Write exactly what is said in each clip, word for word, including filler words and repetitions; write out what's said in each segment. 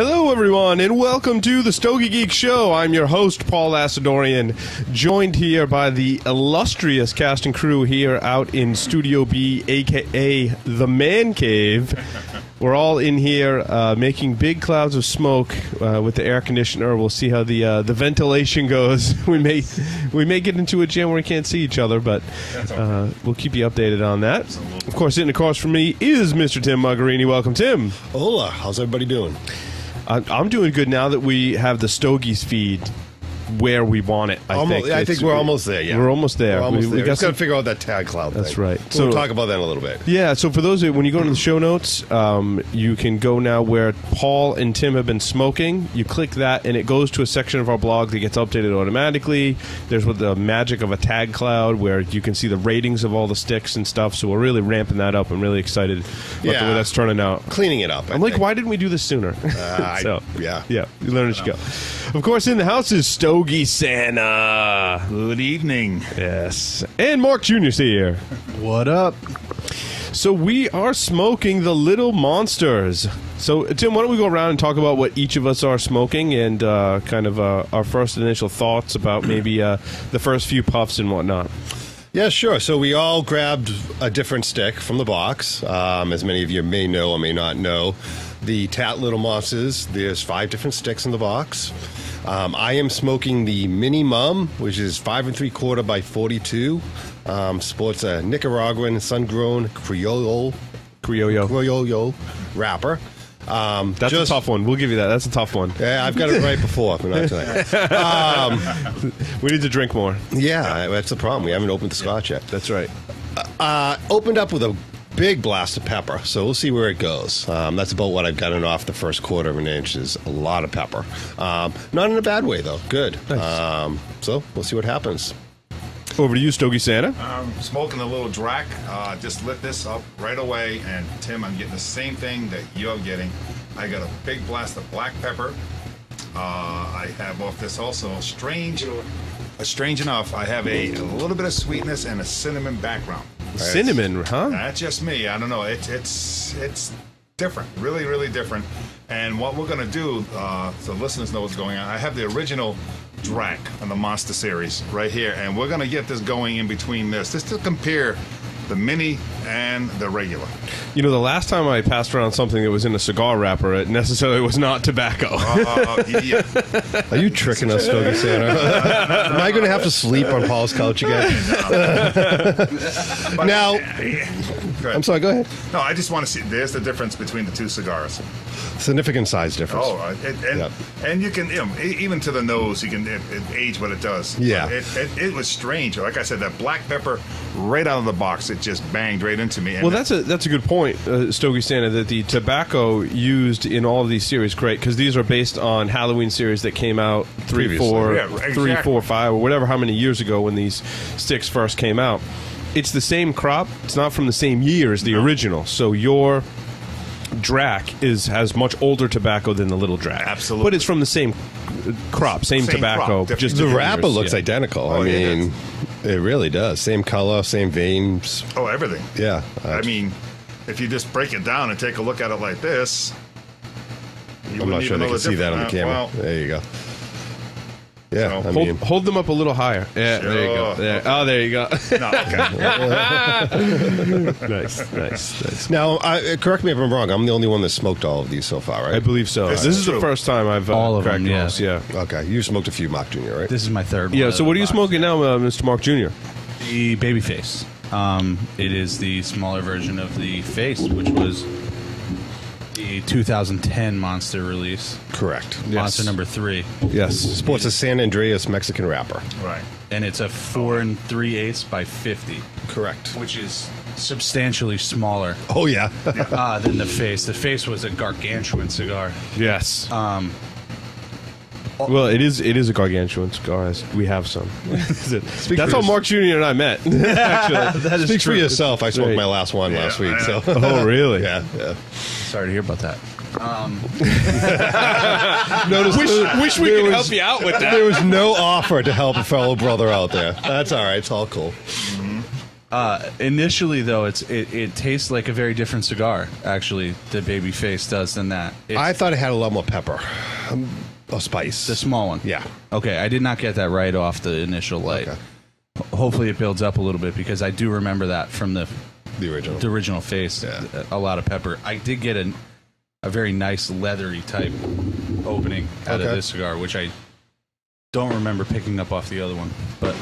Hello, everyone, and welcome to the Stogie Geek Show. I'm your host, Paul Asadoorian, joined here by the illustrious cast and crew here out in Studio B, a k a. The Man Cave. We're all in here uh, making big clouds of smoke uh, with the air conditioner. We'll see how the uh, the ventilation goes. We may we may get into a jam where we can't see each other, but uh, we'll keep you updated on that. Of course, sitting across from me is Mister Tim Mogherini. Welcome, Tim. Hola. How's everybody doing? I'm doing good now that we have the Stogies feed where we want it. I almost, think I think we're almost there. Yeah, we're almost there. We're almost we, there. We got to figure out that tag cloud. That's thing. Right. We'll so, talk about that in a little bit. Yeah. So for those, when you go to the show notes, um, you can go now where Paul and Tim have been smoking. You click that, and it goes to a section of our blog that gets updated automatically. There's with the magic of a tag cloud where you can see the ratings of all the sticks and stuff. So we're really ramping that up. I'm really excited about yeah. the way that's turning out. Cleaning it up. I I'm think. like, why didn't we do this sooner? Uh, so I, yeah, yeah. You learn as you go. Of course, in the house is Stogie. Stogie Santa. Good evening. Yes. And Mark Junior is here. What up? So we are smoking the Little Monsters. So, Tim, why don't we go around and talk about what each of us are smoking and uh, kind of uh, our first initial thoughts about maybe uh, the first few puffs and whatnot. Yeah, sure. So we all grabbed a different stick from the box. Um, as many of you may know or may not know, the Tat Little Monsters, there's five different sticks in the box. Um, I am smoking the Mini Mum, which is five and three quarter by forty-two. Um, sports a Nicaraguan sun-grown Criollo, Criollo. Criollo wrapper. Um, That's just, a tough one. We'll give you that. That's a tough one. Yeah, I've got it right before. But not tonight. Um, we need to drink more. Yeah, that's the problem. We haven't opened the scotch yet. That's right. Uh, opened up with a big blast of pepper, so we'll see where it goes. Um, that's about what I've gotten off the first quarter of an inch is a lot of pepper. Um, not in a bad way, though. Good. Nice. Um, so we'll see what happens. Over to you, Stogie Santa. I'm smoking a little Drac. Uh, just lit this up right away, and Tim, I'm getting the same thing that you're getting. I got a big blast of black pepper. Uh, I have off this also strange, uh, strange enough, I have a, a little bit of sweetness and a cinnamon background. Cinnamon, it's, huh? That's just me. I don't know. It's it's it's different, really, really different. And what we're gonna do, uh, so listeners know what's going on. I have the original Drac on the Monster series right here, and we're gonna get this going in between this, just to compare the mini and the regular. You know, the last time I passed around something that was in a cigar wrapper, it necessarily was not tobacco. Uh, yeah. Are you tricking us, Stogie Santa? Am I going to have to sleep on Paul's couch again? Now, I'm sorry, go ahead. No, I just want to see, there's the difference between the two cigars. Significant size difference. Oh, right. It, and, yeah. and you can, you know, even to the nose, you can it, it age what it does. Yeah. It, it, it was strange. Like I said, that black pepper right out of the box, it just banged right into me. And well, that's a that's a good point, uh, Stogie Santa, that the tobacco used in all of these series, great, because these are based on Halloween series that came out three, previously. four, yeah, exactly. three, four, five, or whatever, how many years ago when these sticks first came out. It's the same crop. It's not from the same year as the no. original. So your Drac is has much older tobacco than the little Drac. Absolutely. But it's from the same crop, same, same tobacco. Crop, just the wrapper years. looks yeah. identical. Oh, I yeah, mean... It really does. Same color, same veins. Oh, everything. Yeah. Uh, I mean, if you just break it down and take a look at it like this, you I'm not sure they can see that on the camera. Well, there you go. Yeah, so, I mean, hold, hold them up a little higher. Yeah, sure. There you go. There. Oh, there you go. No, okay. nice, nice, nice. Now, I, correct me if I'm wrong. I'm the only one that smoked all of these so far, right? I believe so. This, this is true. the first time I've uh, all of cracked them. Yeah. Those, yeah. Okay. You smoked a few, Mark Junior, right? This is my third one. Yeah. So, what are you box. smoking now, uh, Mister Mark Junior? The Baby Face. Um, it is the smaller version of the Face, which was the two thousand ten Monster release. Correct. Yes. Monster number three. Yes. Sports a San Andreas Mexican wrapper. Right. And it's a four and three eighths by fifty. Correct. Which is substantially smaller. Oh, yeah. uh, than the Face. The Face was a gargantuan cigar. Yes. Um... Well, it is it is a gargantuan cigar. We have some. That's how Mark Junior and I met. Actually, that is Speaks true. for yourself. I smoked right. my last one yeah, last week. So. Oh, really? Yeah, yeah. Sorry to hear about that. Um. Notice wish, there, wish we could was, help you out with that. There was no offer to help a fellow brother out there. That's all right. It's all cool. Mm-hmm. Uh, initially, though, it's it, it tastes like a very different cigar, actually, that Baby Face does than that. It, I thought it had a lot more pepper. Um, or spice. The small one. Yeah. Okay, I did not get that right off the initial light. Okay. Hopefully it builds up a little bit, because I do remember that from the, the, original. the original Face, yeah. a, a lot of pepper. I did get a, a very nice leathery type opening out okay. of this cigar, which I don't remember picking up off the other one, but...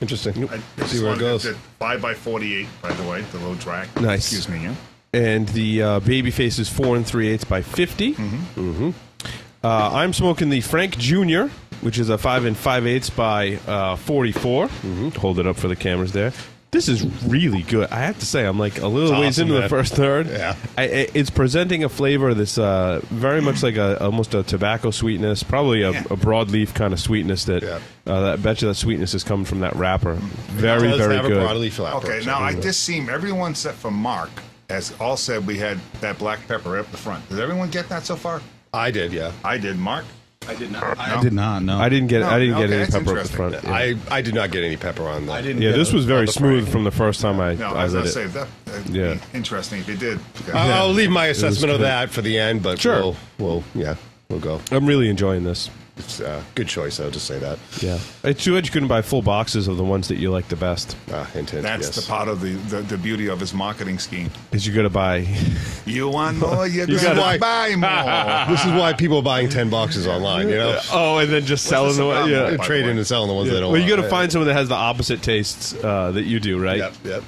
Interesting. I just see where it goes. five by forty-eight, by the way, the little Drac. Nice. Excuse me, yeah. And the uh, Baby Face is four and three eighths by fifty. Mm-hmm. Mm-hmm. Uh, I'm smoking the Frank Junior, which is a five and five eighths by forty-four. Mm-hmm. Hold it up for the cameras there. This is really good. I have to say, I'm like a little it's ways awesome, into man. the first third. Yeah. I, it's presenting a flavor that's uh, very much like a almost a tobacco sweetness, probably a, yeah. a broadleaf kind of sweetness that, yeah. uh, I bet you that sweetness is coming from that wrapper. Very, it does very have good. A broadleaf wrapper. Okay, now I just seem, everyone except for Mark, as all said, we had that black pepper right up the front. Did everyone get that so far? I did, yeah. I did, Mark. I did not. I no. did not. No, I didn't get. No, I didn't okay, get any pepper up the front. Yeah. I I did not get any pepper on that. I didn't. Yeah, this was very smooth from the first time yeah. I. No, I was gonna say that. Yeah, interesting. If you did, okay. I'll, yeah. I'll leave my assessment of that for the end. But sure, we'll, we'll yeah, we'll go. I'm really enjoying this. It's a good choice. I'll just say that. Yeah, it's too bad you couldn't buy full boxes of the ones that you like the best. Ah, hint, hint, That's yes. the part of the, the the beauty of his marketing scheme. Is you got to buy. You want more? You're you got to buy more. This is why people are buying ten boxes online. You know. Oh, and then just selling the one, yeah, trade in and selling the ones yeah. they don't. Well, want. you got to find yeah. someone that has the opposite tastes uh, that you do, right? Yep. Yep.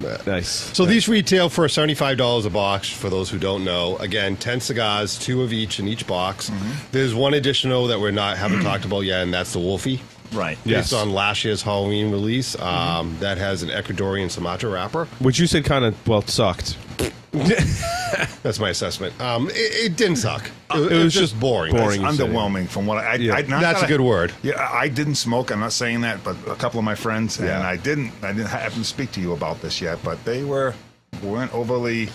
Yeah. Nice. So yeah. these retail for seventy-five dollars a box, for those who don't know. Again, ten cigars, two of each in each box. Mm-hmm. There's one additional that we're not haven't talked about yet, and that's the Wolfie. Right. Based yes. on last year's Halloween release. Um, mm-hmm. That has an Ecuadorian Sumatra wrapper. Which you said kind of, well, sucked. That's my assessment. Um, it, it didn't suck. It, it, it was just boring. Boring. Underwhelming from what I... I, yeah. I not That's that a good I, word. Yeah, I didn't smoke. I'm not saying that, but a couple of my friends, yeah. and I didn't I didn't happen to speak to you about this yet, but they were... weren't overly...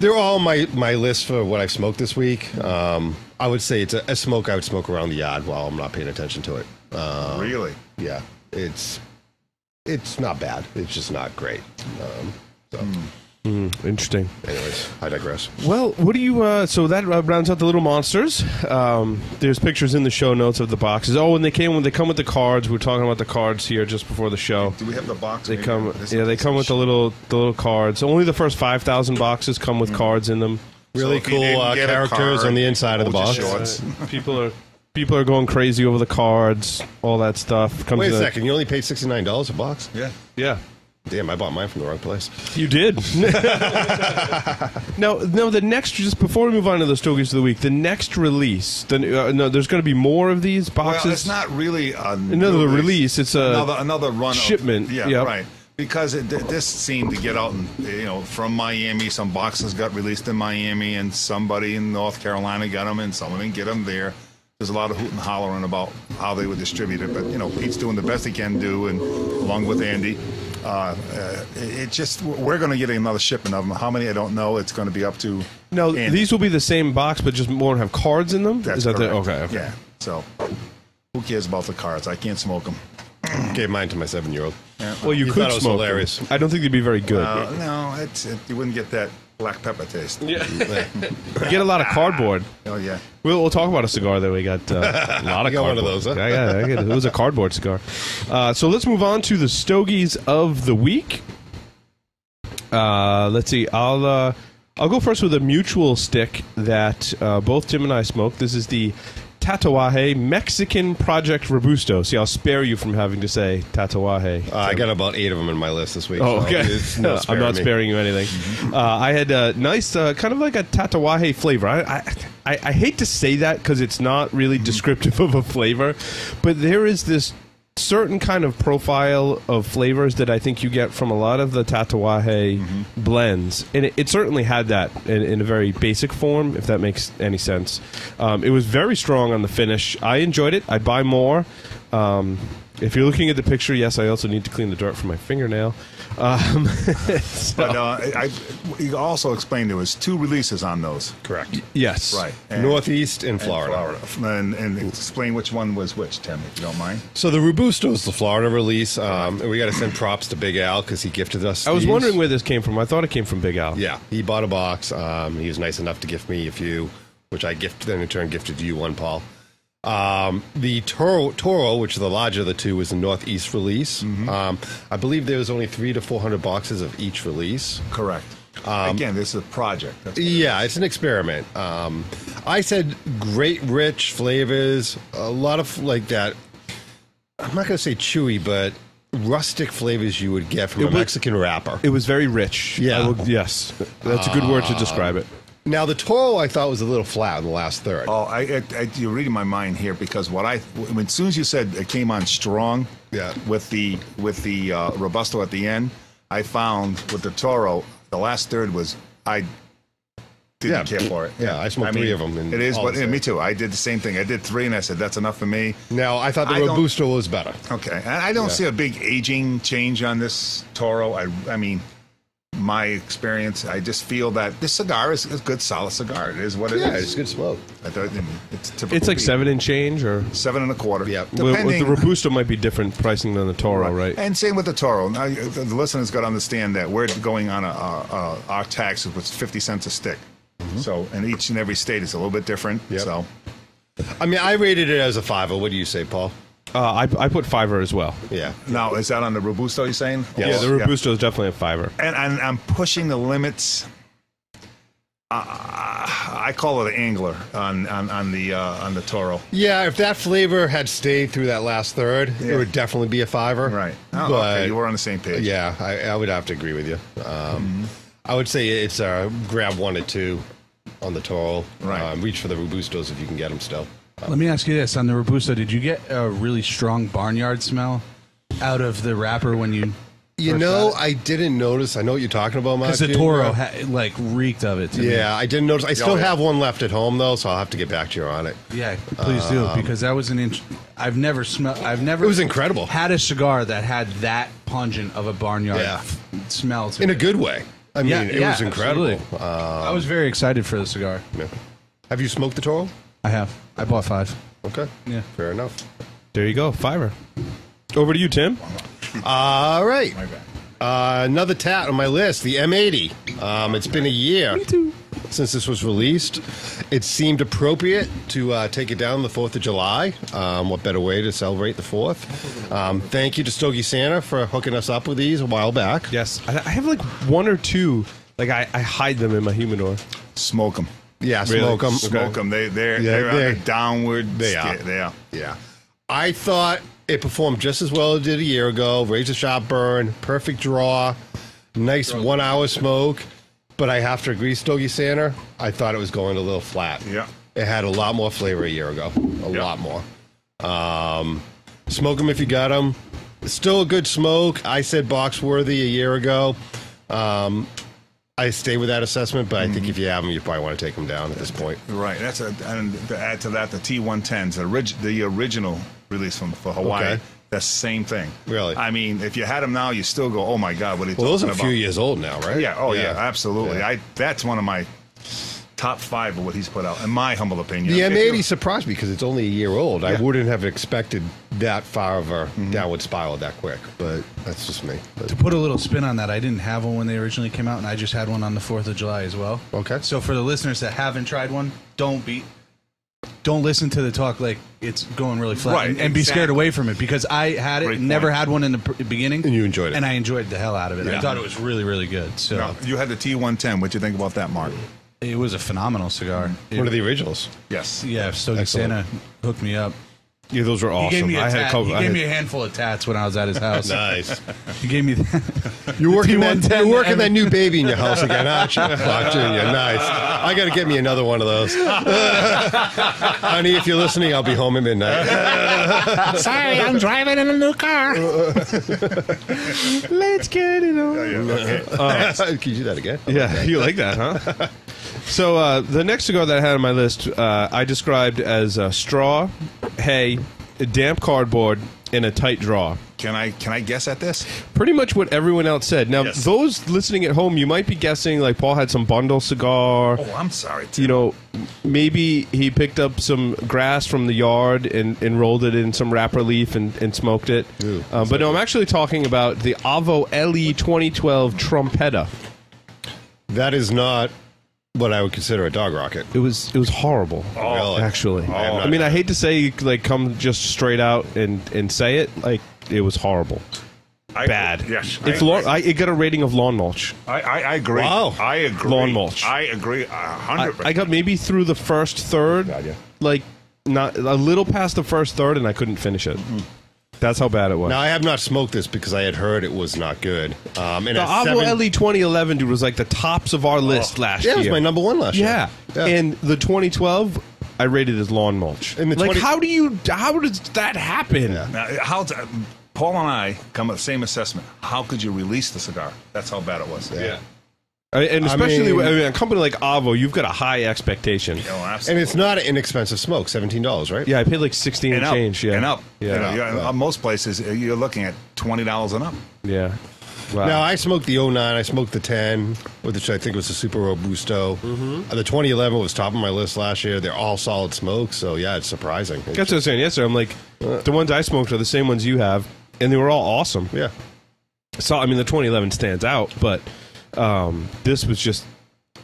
They're all my, my list for what I've smoked this week. Um, I would say it's a, a smoke I would smoke around the yard while I'm not paying attention to it. Um, really? Yeah. It's it's not bad. It's just not great. Um, so... Mm. Mm, interesting. Anyways, I digress. Well, what do you... Uh, so that rounds out the Little Monsters. Um, there's pictures in the show notes of the boxes. Oh, and they came when they come with the cards. We were talking about the cards here just before the show. Do we have the box? They come. Yeah, they come with the little the little cards. Only the first five thousand boxes come with mm. cards in them. Really so cool uh, characters card, on the inside of the box. Uh, people are people are going crazy over the cards. All that stuff. Comes Wait a second. The, you only paid sixty nine dollars a box. Yeah. Yeah. Damn, I bought mine from the wrong place. You did. now, now, the next, just before we move on to the Stogies of the Week, the next release, the, uh, no, there's going to be more of these boxes? Well, it's not really a another release. release. It's a another, another run shipment. Of, yeah, yep. right. Because it, this seemed to get out, and, you know, from Miami. Some boxes got released in Miami, and somebody in North Carolina got them, and someone didn't get them there. There's a lot of hoot and hollering about how they were distributed, but, you know, Pete's doing the best he can do, and along with Andy. Uh, uh, it just we're going to get another shipment of them. How many I don't know. It's going to be up to. No, Andy. These will be the same box, but just won't have cards in them. That's Is that correct. The, okay, okay. Yeah. So, who cares about the cards? I can't smoke them. Gave mine to my seven-year-old. Yeah, well, well, you, you could smoke hilarious. them. I don't think they'd be very good. Uh, no, it's it, you wouldn't get that black pepper taste. Yeah. You get a lot of cardboard. Oh yeah. We'll, we'll talk about a cigar that we got uh, a lot of. Got cardboard. One of those. Huh? I got, I got, it was a cardboard cigar. Uh, so let's move on to the Stogies of the Week. Uh, let's see. I'll uh, I'll go first with a mutual stick that uh, both Tim and I smoked. This is the Tatuaje Mexican Project Robusto. See, I'll spare you from having to say Tatuaje. Uh, I got about eight of them in my list this week. Oh, okay. So no, I'm not me. sparing you anything. Uh, I had a nice, uh, kind of like a Tatuaje flavor. I, I, I, I hate to say that because it's not really descriptive of a flavor, but there is this certain kind of profile of flavors that I think you get from a lot of the Tatuaje mm-hmm. blends, and it, it certainly had that in, in a very basic form, if that makes any sense. Um, it was very strong on the finish. I enjoyed it. I'd buy more. Um, If you're looking at the picture, yes, I also need to clean the dirt from my fingernail. Um, so. But uh, I, I, you also explained there was two releases on those. Correct. Yes. Right. And Northeast and Florida. And, Florida. And, and explain which one was which, Tim, if you don't mind. So the Robusto is the Florida release. Um, we got to send props to Big Al because he gifted us I these. was wondering where this came from. I thought it came from Big Al. Yeah. He bought a box. Um, he was nice enough to gift me a few, which I gifted, then in turn gifted you one, Paul. Um, the Toro, Toro, which is the larger of the two, was a Northeast release. Mm-hmm. um, I believe there was only three to four hundred boxes of each release. Correct. Um, Again, this is a project. That's yeah, it it's an experiment. Um, I said great, rich flavors, a lot of like that. I'm not going to say chewy, but rustic flavors you would get from it a was, Mexican wrapper. It was very rich. Yeah. Will, yes, that's a good uh, word to describe it. Now, the Toro, I thought, was a little flat in the last third. Oh, I, I, you're reading my mind here because what I, when, as soon as you said it came on strong yeah. with the with the uh, Robusto at the end, I found with the Toro, the last third was, I didn't yeah. care for it. Yeah, I smoked I mean, three of them. And it is, but yeah, me too. I did the same thing. I did three, and I said, that's enough for me. Now, I thought the I Robusto was better. Okay. I, I don't yeah. see a big aging change on this Toro. I, I mean... my experience, I just feel that this cigar is a good, solid cigar. It is what it yeah, is. Yeah, it's good smoke. I thought, I mean, it's typical. It's like beer. seven and change, or seven and a quarter. Yeah, depending. With the Robusto might be different pricing than the Toro, right? right? And same with the Toro. Now, the listeners got to understand that we're going on a, a, a, our tax was fifty cents a stick. Mm-hmm. So, and each and every state is a little bit different. Yep. So, I mean, I rated it as a fiver. What do you say, Paul? Uh, I, I put fiver as well. Yeah. Now, is that on the Robusto you're saying? Yes. Yeah, the Robusto yeah. is definitely a fiver. And, and I'm pushing the limits. Uh, I call it an angler on, on, on the uh, on the Toro. Yeah, if that flavor had stayed through that last third, yeah. it would definitely be a fiver. Right. Oh, but, okay, you were on the same page. Yeah, I, I would have to agree with you. Um, mm-hmm. I would say it's uh, grab one or two on the Toro. Right. Um, reach for the Robustos if you can get them still. Let me ask you this. On the Robusto, did you get a really strong barnyard smell out of the wrapper when you... You know, I didn't notice. I know what you're talking about, Mark. Because the Toro, ha like, reeked of it to yeah, me. I didn't notice. I still oh, yeah. have one left at home, though, so I'll have to get back to you on it. Yeah, please um, do, because that was an... Int I've never smelled... I've never... It was incredible. ...had a cigar that had that pungent of a barnyard yeah. smell to In it. In a good way. I mean, yeah, it yeah, was incredible. Um, I was very excited for the cigar. Yeah. Have you smoked the Toro? I have. I bought five. Okay. Yeah. Fair enough. There you go. Fiver. Over to you, Tim. All right. My bad. Uh, another tat on my list, the M eighty. Um, it's been a year Me too. since this was released. It seemed appropriate to uh, take it down the fourth of July. Um, what better way to celebrate the fourth? Um, thank you to Stogie Santa for hooking us up with these a while back. Yes. I have like one or two. Like I, I hide them in my humidor. Smoke them. Yeah, really? smoke them. Smoke okay. them. They, they're yeah, they're, they're on a downward they skit. Are. They are. Yeah. I thought it performed just as well as it did a year ago. Razor sharp burn, perfect draw, nice draw one hour smoke. But I have to agree, Stogie Santa, I thought it was going a little flat. Yeah. It had a lot more flavor a year ago. A yeah. lot more. Um, smoke them if you got them. Still a good smoke. I said box worthy a year ago. Um, I stay with that assessment, but I think if you have them, you probably want to take them down at this point. Right. That's a, and to add to that, the T one tens, the, orig the original release from for Hawaii, okay. the same thing. Really? I mean, if you had them now, you still go, oh, my God, what are you well, talking about? Well, those are a few years old now, right? Yeah. Oh, yeah, yeah absolutely. Yeah. I That's one of my top five of what he's put out, in my humble opinion. The M eighty surprised me because it's only a year old. Yeah. I wouldn't have expected that far of a mm-hmm. downward spiral that quick, but that's just me. But to put a little spin on that, I didn't have one when they originally came out, and I just had one on the fourth of July as well. Okay. So for the listeners that haven't tried one, don't be, don't listen to the talk like it's going really flat, right, and, and exactly. be scared away from it, because I had it, Great never point. had one in the beginning. And you enjoyed it. And I enjoyed the hell out of it. Yeah. I thought it was really, really good. So now, you had the T one ten. What'd you think about that, Mark? It was a phenomenal cigar. It, One of the originals. Yes. Yeah, Stogie Santa hooked me up. Yeah, those were awesome. He gave me a, I had a, couple, he gave I had... me a handful of tats when I was at his house. Nice. He gave me that. You're working, one, you're working that new baby in your house again, aren't you? Mark Junior Nice. I got to get me another one of those. Honey, if you're listening, I'll be home at midnight. Sorry, I'm driving in a new car. Let's get it on. Okay. Uh, Can you do that again? Yeah, okay. You like that, huh? So uh, the next cigar that I had on my list, uh, I described as uh, straw, hay, damp cardboard in a tight draw. Can I can I guess at this? Pretty much what everyone else said. Now, yes. Those listening at home, you might be guessing like Paul had some bundle cigar. Oh, I'm sorry, Tim. You know, maybe he picked up some grass from the yard and, and rolled it in some wrapper leaf and, and smoked it. Ooh, um, but no, I'm actually talking about the Avo L E twenty twelve Trumpetta. That is not what I would consider a dog rocket. It was it was horrible. Oh, really? Actually, oh, I, I mean, I hate to say like come just straight out and and say it like it was horrible. I, Bad. Yes, it's I, lawn, I, it got a rating of lawn mulch. I, I, I agree. Wow. I agree. Lawn mulch. I agree. one hundred percent. I, I got maybe through the first third, God, yeah. like not a little past the first third, and I couldn't finish it. Mm-hmm. That's how bad it was. Now, I have not smoked this because I had heard it was not good. Um, and the Avo L E twenty eleven, dude, was like the tops of our list oh, last yeah, year. Yeah, it was my number one last yeah. year. Yeah. And the twenty twelve, I rated as lawn mulch. And the like, how do you, how does that happen? Yeah. Now, how, Paul and I come to the same assessment. How could you release the cigar? That's how bad it was. Yeah. yeah. And especially I mean, with, I mean, a company like Avo, you've got a high expectation. Oh, absolutely. And it's not an inexpensive smoke, seventeen dollars, right? Yeah, I paid like sixteen and, and change. Yeah. And up. Yeah. You know, yeah. Wow. Most places, you're looking at twenty dollars and up. Yeah. Wow. Now, I smoked the oh nine, I smoked the ten, which I think was the Super Robusto. Mm-hmm. The twenty eleven was top of my list last year. They're all solid smokes, so yeah, it's surprising. That's what I was saying yesterday. I'm like, uh, the ones I smoked are the same ones you have, and they were all awesome. Yeah. So, I mean, the twenty eleven stands out, but... Um, this was just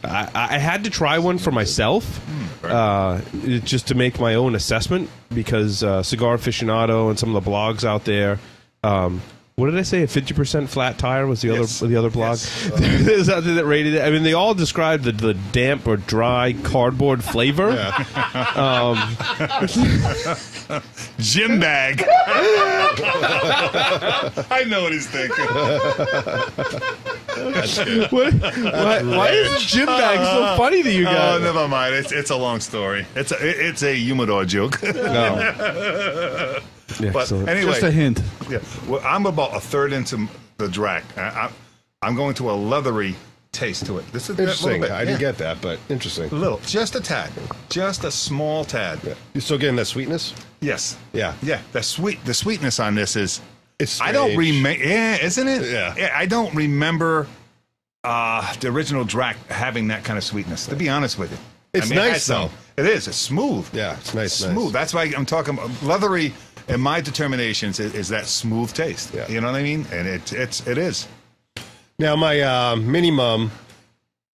I, I had to try one for myself uh, just to make my own assessment because uh, Cigar Aficionado and some of the blogs out there um, what did I say? A fifty percent flat tire was the yes. other the other blog yes. uh, there's out there that rated it. I mean, they all described the, the damp or dry cardboard flavor. Yeah. um, Gym bag. I know what he's thinking. What, why, why is gym bag so funny to you guys? Oh, never mind. It's it's a long story. It's a it's a humidor joke. No. Yeah, but so anyway, just a hint. Yeah, well, I'm about a third into the Drac. I, I, I'm going to a leathery taste to it. This is interesting. Bit, I yeah. didn't get that, but interesting. A little, just a tad, just a small tad. Yeah. You're still getting that sweetness? Yes. Yeah. Yeah. The sweet the sweetness on this is. It's I don't remember, yeah, isn't it? Yeah. yeah I don't remember uh, the original Drac having that kind of sweetness, to be honest with you. It's I mean, nice, though. It is. It's smooth. Yeah, it's nice. It's smooth. Nice. That's why I'm talking about leathery, and my determination is, is that smooth taste. Yeah. You know what I mean? And it, it's, it is. Now, my uh, Mini Mum,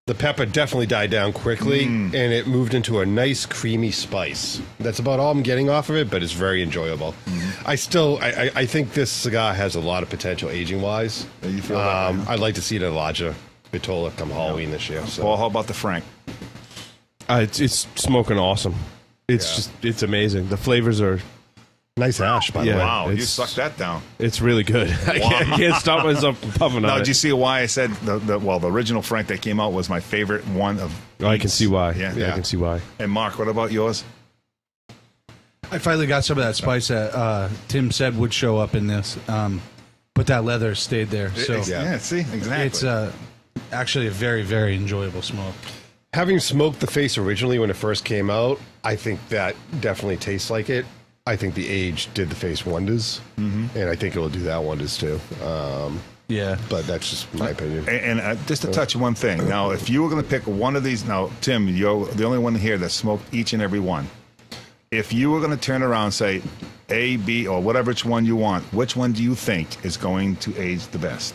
the pepper definitely died down quickly, mm. and it moved into a nice, creamy spice. That's about all I'm getting off of it, but it's very enjoyable. Mm. I still, I, I think this cigar has a lot of potential aging-wise. Yeah, you feel um, that, yeah. I'd like to see it at a larger Vitola come Halloween yeah. this year. So. Well, how about the Frank? Uh, it's, it's smoking awesome. It's yeah. just, it's amazing. The flavors are... Nice ash, by yeah, the way. Wow, you sucked that down. It's really good. I can't, I can't stop myself from puffing now, on it. Now, do you see why I said, the, the, well, the original Frank that came out was my favorite one of oh, I can see why. Yeah, yeah, I can see why. And Mark, what about yours? I finally got some of that spice that uh, Tim said would show up in this, um, but that leather stayed there. So it, yeah. yeah, see? Exactly. It's uh, actually a very, very enjoyable smoke. Having smoked the face originally when it first came out, I think that definitely tastes like it. I think the age did the face wonders, mm-hmm. and I think it'll do that wonders too. Um, yeah, but that's just my opinion. And, and uh, just to touch one thing, now if you were going to pick one of these, now Tim, you're the only one here that smoked each and every one. If you were going to turn around and say A, B, or whatever which one you want, which one do you think is going to age the best?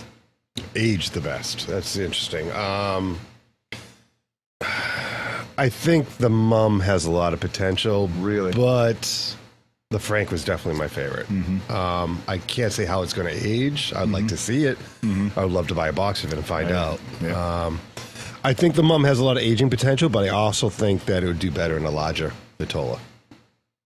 Age the best. That's interesting. Um, I think the Mum has a lot of potential, really, but. The Frank was definitely my favorite. Mm-hmm. um, I can't say how it's going to age. I'd mm-hmm. like to see it. Mm-hmm. I would love to buy a box of it and find right. out. Yeah. Um, I think the Mum has a lot of aging potential, but I also think that it would do better in a larger Vitola.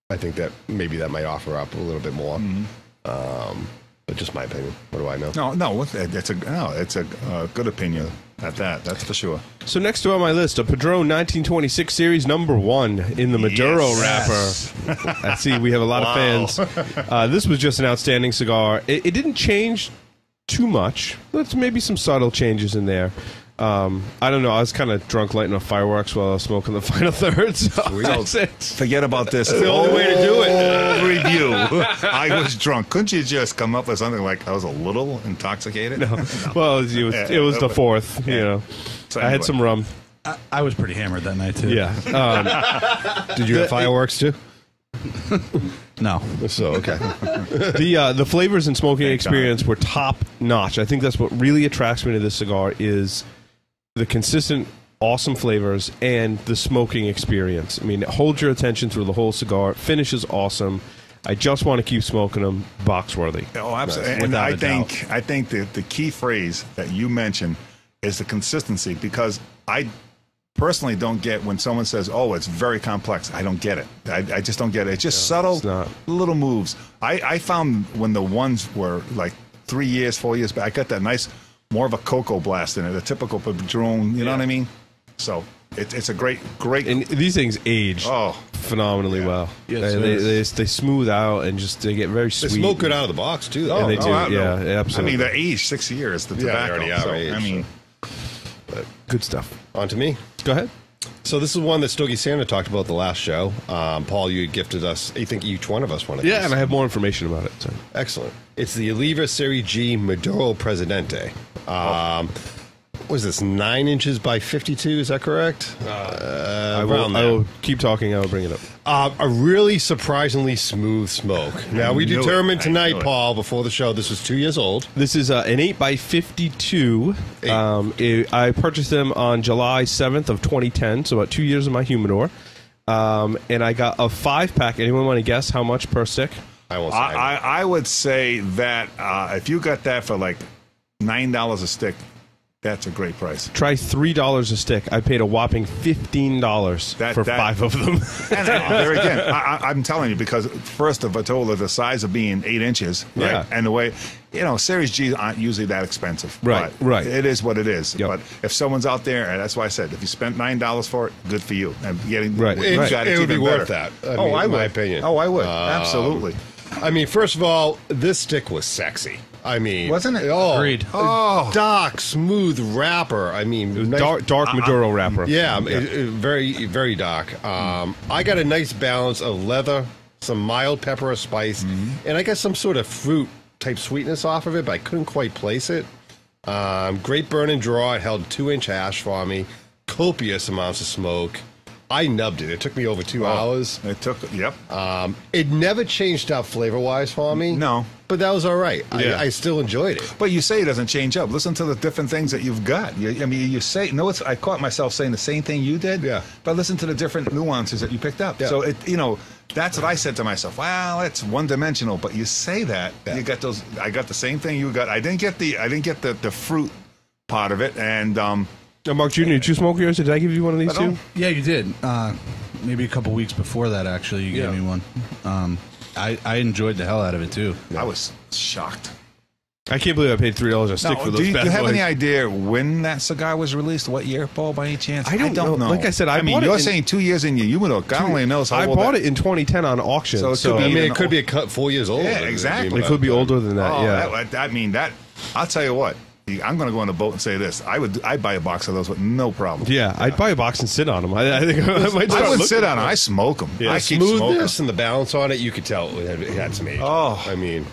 I think that maybe that might offer up a little bit more. Mm-hmm. um, but just my opinion. What do I know? No, no, it's a, no, it's a uh, good opinion at that. That's for sure. So next to on my list, a Padron nineteen twenty-six series number one in the Maduro yes. wrapper. I see we have a lot wow. of fans. Uh, this was just an outstanding cigar. It, it didn't change too much. There's maybe some subtle changes in there. Um, I don't know. I was kind of drunk lighting up fireworks while I was smoking the final third. So that's it. Forget about this. That's the only oh, way to do it. Review. I was drunk. Couldn't you just come up with something like I was a little intoxicated? No. no. Well, it was, it was, it was the fourth. Yeah. You know, so anyway. I had some rum. I, I was pretty hammered that night too. Yeah. Um, did you have fireworks too? No. So okay. the uh, the flavors and smoking Thank experience God. were top notch. I think that's what really attracts me to this cigar is the consistent, awesome flavors and the smoking experience. I mean, hold your attention through the whole cigar. Finish is awesome. I just want to keep smoking them. Box worthy. Oh, absolutely. Right. And I think doubt. I think the the key phrase that you mentioned is the consistency, because I personally don't get when someone says, oh, it's very complex. I don't get it. I, I just don't get it. It's just yeah, subtle it's little moves. I, I found when the ones were like three years, four years back, I got that nice, more of a cocoa blast in it, a typical Padron, you yeah. know what I mean? So it, it's a great, great. And these things age oh, phenomenally yeah. well. Yes, they, they, they, they smooth out and just they get very sweet. They smoke it out of the box, too. Oh, and they no, do. I yeah, absolutely. I mean, they're aged six years, the tobacco. Yeah, so, age, I mean, so. But good stuff. On to me. Go ahead. So this is one that Stogie Santa talked about the last show. Um, Paul, you gifted us, I think each one of us one of yeah, these. Yeah, and I have more information about it. So. Excellent. It's the Oliva Serie G Maduro Presidente. Um, oh. What is this, nine inches by fifty-two? Is that correct? Uh, uh, I, will, I will keep talking. I will bring it up. Uh, a really surprisingly smooth smoke. Now, we determined it. tonight, Paul, before the show, this was two years old. This is uh, an eight by fifty-two. Eight. Um, it, I purchased them on July seventh of twenty ten, so about two years in my humidor. Um, and I got a five-pack. Anyone want to guess how much per stick? I will say. I, I, I would say that uh, if you got that for like nine dollars a stick, that's a great price. Try three dollars a stick. I paid a whopping fifteen dollars that, for that, five of them. And there again, I, I'm telling you, because first of Vitola, the size of being eight inches, right? Yeah. And the way, you know, Series Gs aren't usually that expensive. Right, right. It is what it is. Yep. But if someone's out there, and that's why I said, if you spent nine dollars for it, good for you. And getting right. It, right. Got it, it would be better. worth that. I oh, mean, I in would. my opinion. Oh, I would. Um, Absolutely. I mean, first of all, this stick was sexy. I mean, wasn't it? Oh, Agreed. Oh, dark, smooth wrapper. I mean, it was nice, dark, dark Maduro uh, wrapper. Yeah, yeah. It, it, very, very dark. Um, I got a nice balance of leather, some mild pepper or spice, mm-hmm. and I got some sort of fruit type sweetness off of it, but I couldn't quite place it. Um, great burn and draw. It held two inch ash for me, copious amounts of smoke. I nubbed it. It took me over two wow. hours. It took, yep. Um, it never changed up flavor-wise for me. No. But that was all right. Yeah. I, I still enjoyed it. But you say it doesn't change up. Listen to the different things that you've got. You, I mean, you say, no, it's, I caught myself saying the same thing you did. Yeah. But listen to the different nuances that you picked up. Yeah. So, it, you know, that's what I said to myself. Well, it's one-dimensional. But you say that, yeah. you got those, I got the same thing you got. I didn't get the, I didn't get the, the fruit part of it. And, um. Now, Mark Junior, did you smoke yours? Did I give you one of these two? Yeah, you did. Uh, maybe a couple weeks before that, actually, you yeah. gave me one. Um, I, I enjoyed the hell out of it, too. Yeah. I was shocked. I can't believe I paid three dollars a stick now, for those do you, bad boys. Do you have boys. any idea when that cigar was released? What year, Paul, by any chance? I don't, I don't know. know. Like I said, I, I mean, you're in, saying two years in your humidor. God only knows how I old bought that. it in twenty ten on auction. So, it so could be I mean, it could be a cut four years old. Yeah, exactly. It could be older than that, oh, yeah. That, I mean, that, I'll tell you what. I'm going to go on a boat and say this. I would, I'd buy a box of those with no problem. Yeah, yeah. I'd buy a box and sit on them. I, I think I might. I would sit on them. I smoke them. Yeah, I keep smoothness them. And the balance on it, you could tell it had some age. Oh, I mean,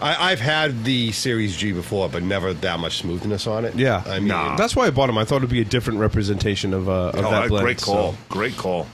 I, I've had the Series G before, but never that much smoothness on it. Yeah, I mean, nah. that's why I bought them. I thought it'd be a different representation of, uh, of oh, that blend. Great call. So. Great call.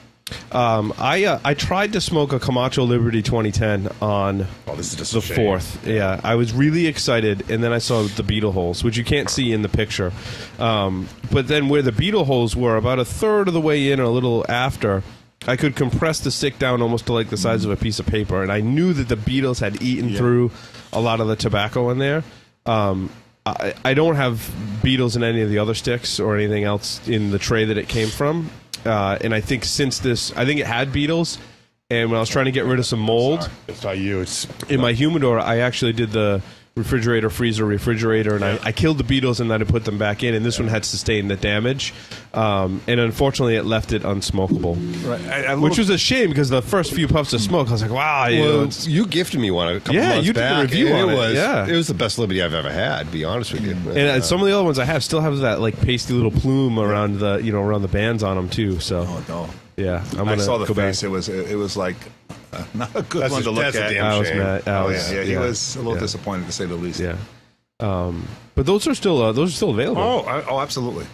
Um, I uh, I tried to smoke a Camacho Liberty twenty ten on oh, this is just the fourth. Yeah, I was really excited, and then I saw the beetle holes, which you can't see in the picture. Um, but then where the beetle holes were, about a third of the way in or a little after, I could compress the stick down almost to like the size of a piece of paper, and I knew that the beetles had eaten yeah. through a lot of the tobacco in there. Um, I, I don't have beetles in any of the other sticks or anything else in the tray that it came from. Uh, and I think since this, I think it had beetles, and when I was trying to get rid of some mold, it's not you. It's in my humidor. I actually did the refrigerator, freezer, refrigerator, and I, I killed the beetles and then I put them back in, and this one had sustained the damage, um, and unfortunately it left it unsmokable, right. I, I which was a shame because the first few puffs of smoke I was like, wow. You, well, know, you gifted me one a couple yeah, months back. Yeah, you did a review on it. It was, yeah. It was the best Liberty I've ever had, to be honest with you. And uh, some of the other ones I have still have that like pasty little plume around the you know around the bands on them too. So oh, no. Yeah, I'm I saw the go face. Back. It was it was like. Uh, not a good that's one a, to look that's at. A damn I was shame. Mad. I was, oh, yeah. Yeah, he yeah. was a little yeah. disappointed, to say the least. Yeah, um, but those are still uh, those are still available. Oh, I, oh, absolutely.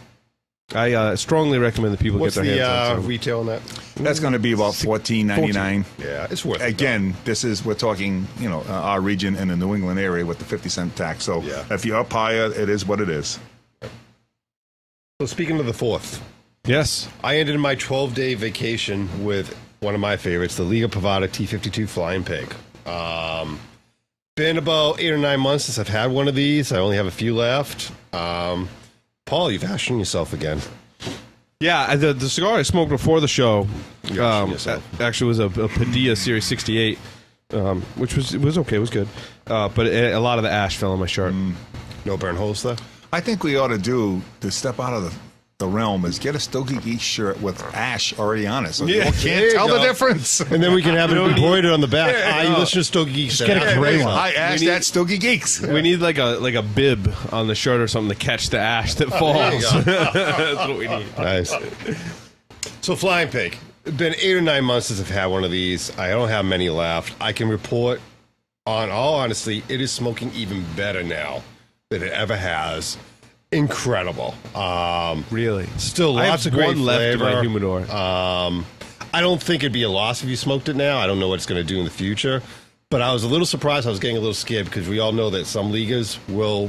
I uh, strongly recommend that people What's get their the, hands uh, on. So. Retail on that? That's going to be about fourteen ninety-nine. Yeah, it's worth it. Again, this is we're talking you know uh, our region and the New England area with the fifty cent tax. So yeah. if you're up higher, it is what it is. So speaking of the fourth, yes, I ended my twelve day vacation with. One of my favorites, the Liga Privada T fifty-two Flying Pig. Um, been about eight or nine months since I've had one of these. I only have a few left. Um, Paul, you've fashioned yourself again. Yeah, the, the cigar I smoked before the show um, actually was a, a Padilla Series sixty-eight, um, which was it was okay, it was good. Uh, but it, a lot of the ash fell on my shirt. Mm. No burn holes, though? I think we ought to do to step out of the... The realm is get a Stogie Geek shirt with ash already on it, so yeah. you can't you tell go. the difference. And then we can have it embroidered on the back. I yeah, listen to Stogie Geeks. Just get a gray one. I ash that Stogie Geeks. We need like a like a bib on the shirt or something to catch the ash that falls. That's what we need. Nice. So Flying Pig. It's been eight or nine months since I've had one of these. I don't have many left. I can report on all honestly, it is smoking even better now than it ever has. Incredible. Um, really? Still lots of great flavor. I have one left in my humidor. Um, I don't think it'd be a loss if you smoked it now. I don't know what it's going to do in the future. But I was a little surprised. I was getting a little scared because we all know that some Ligas will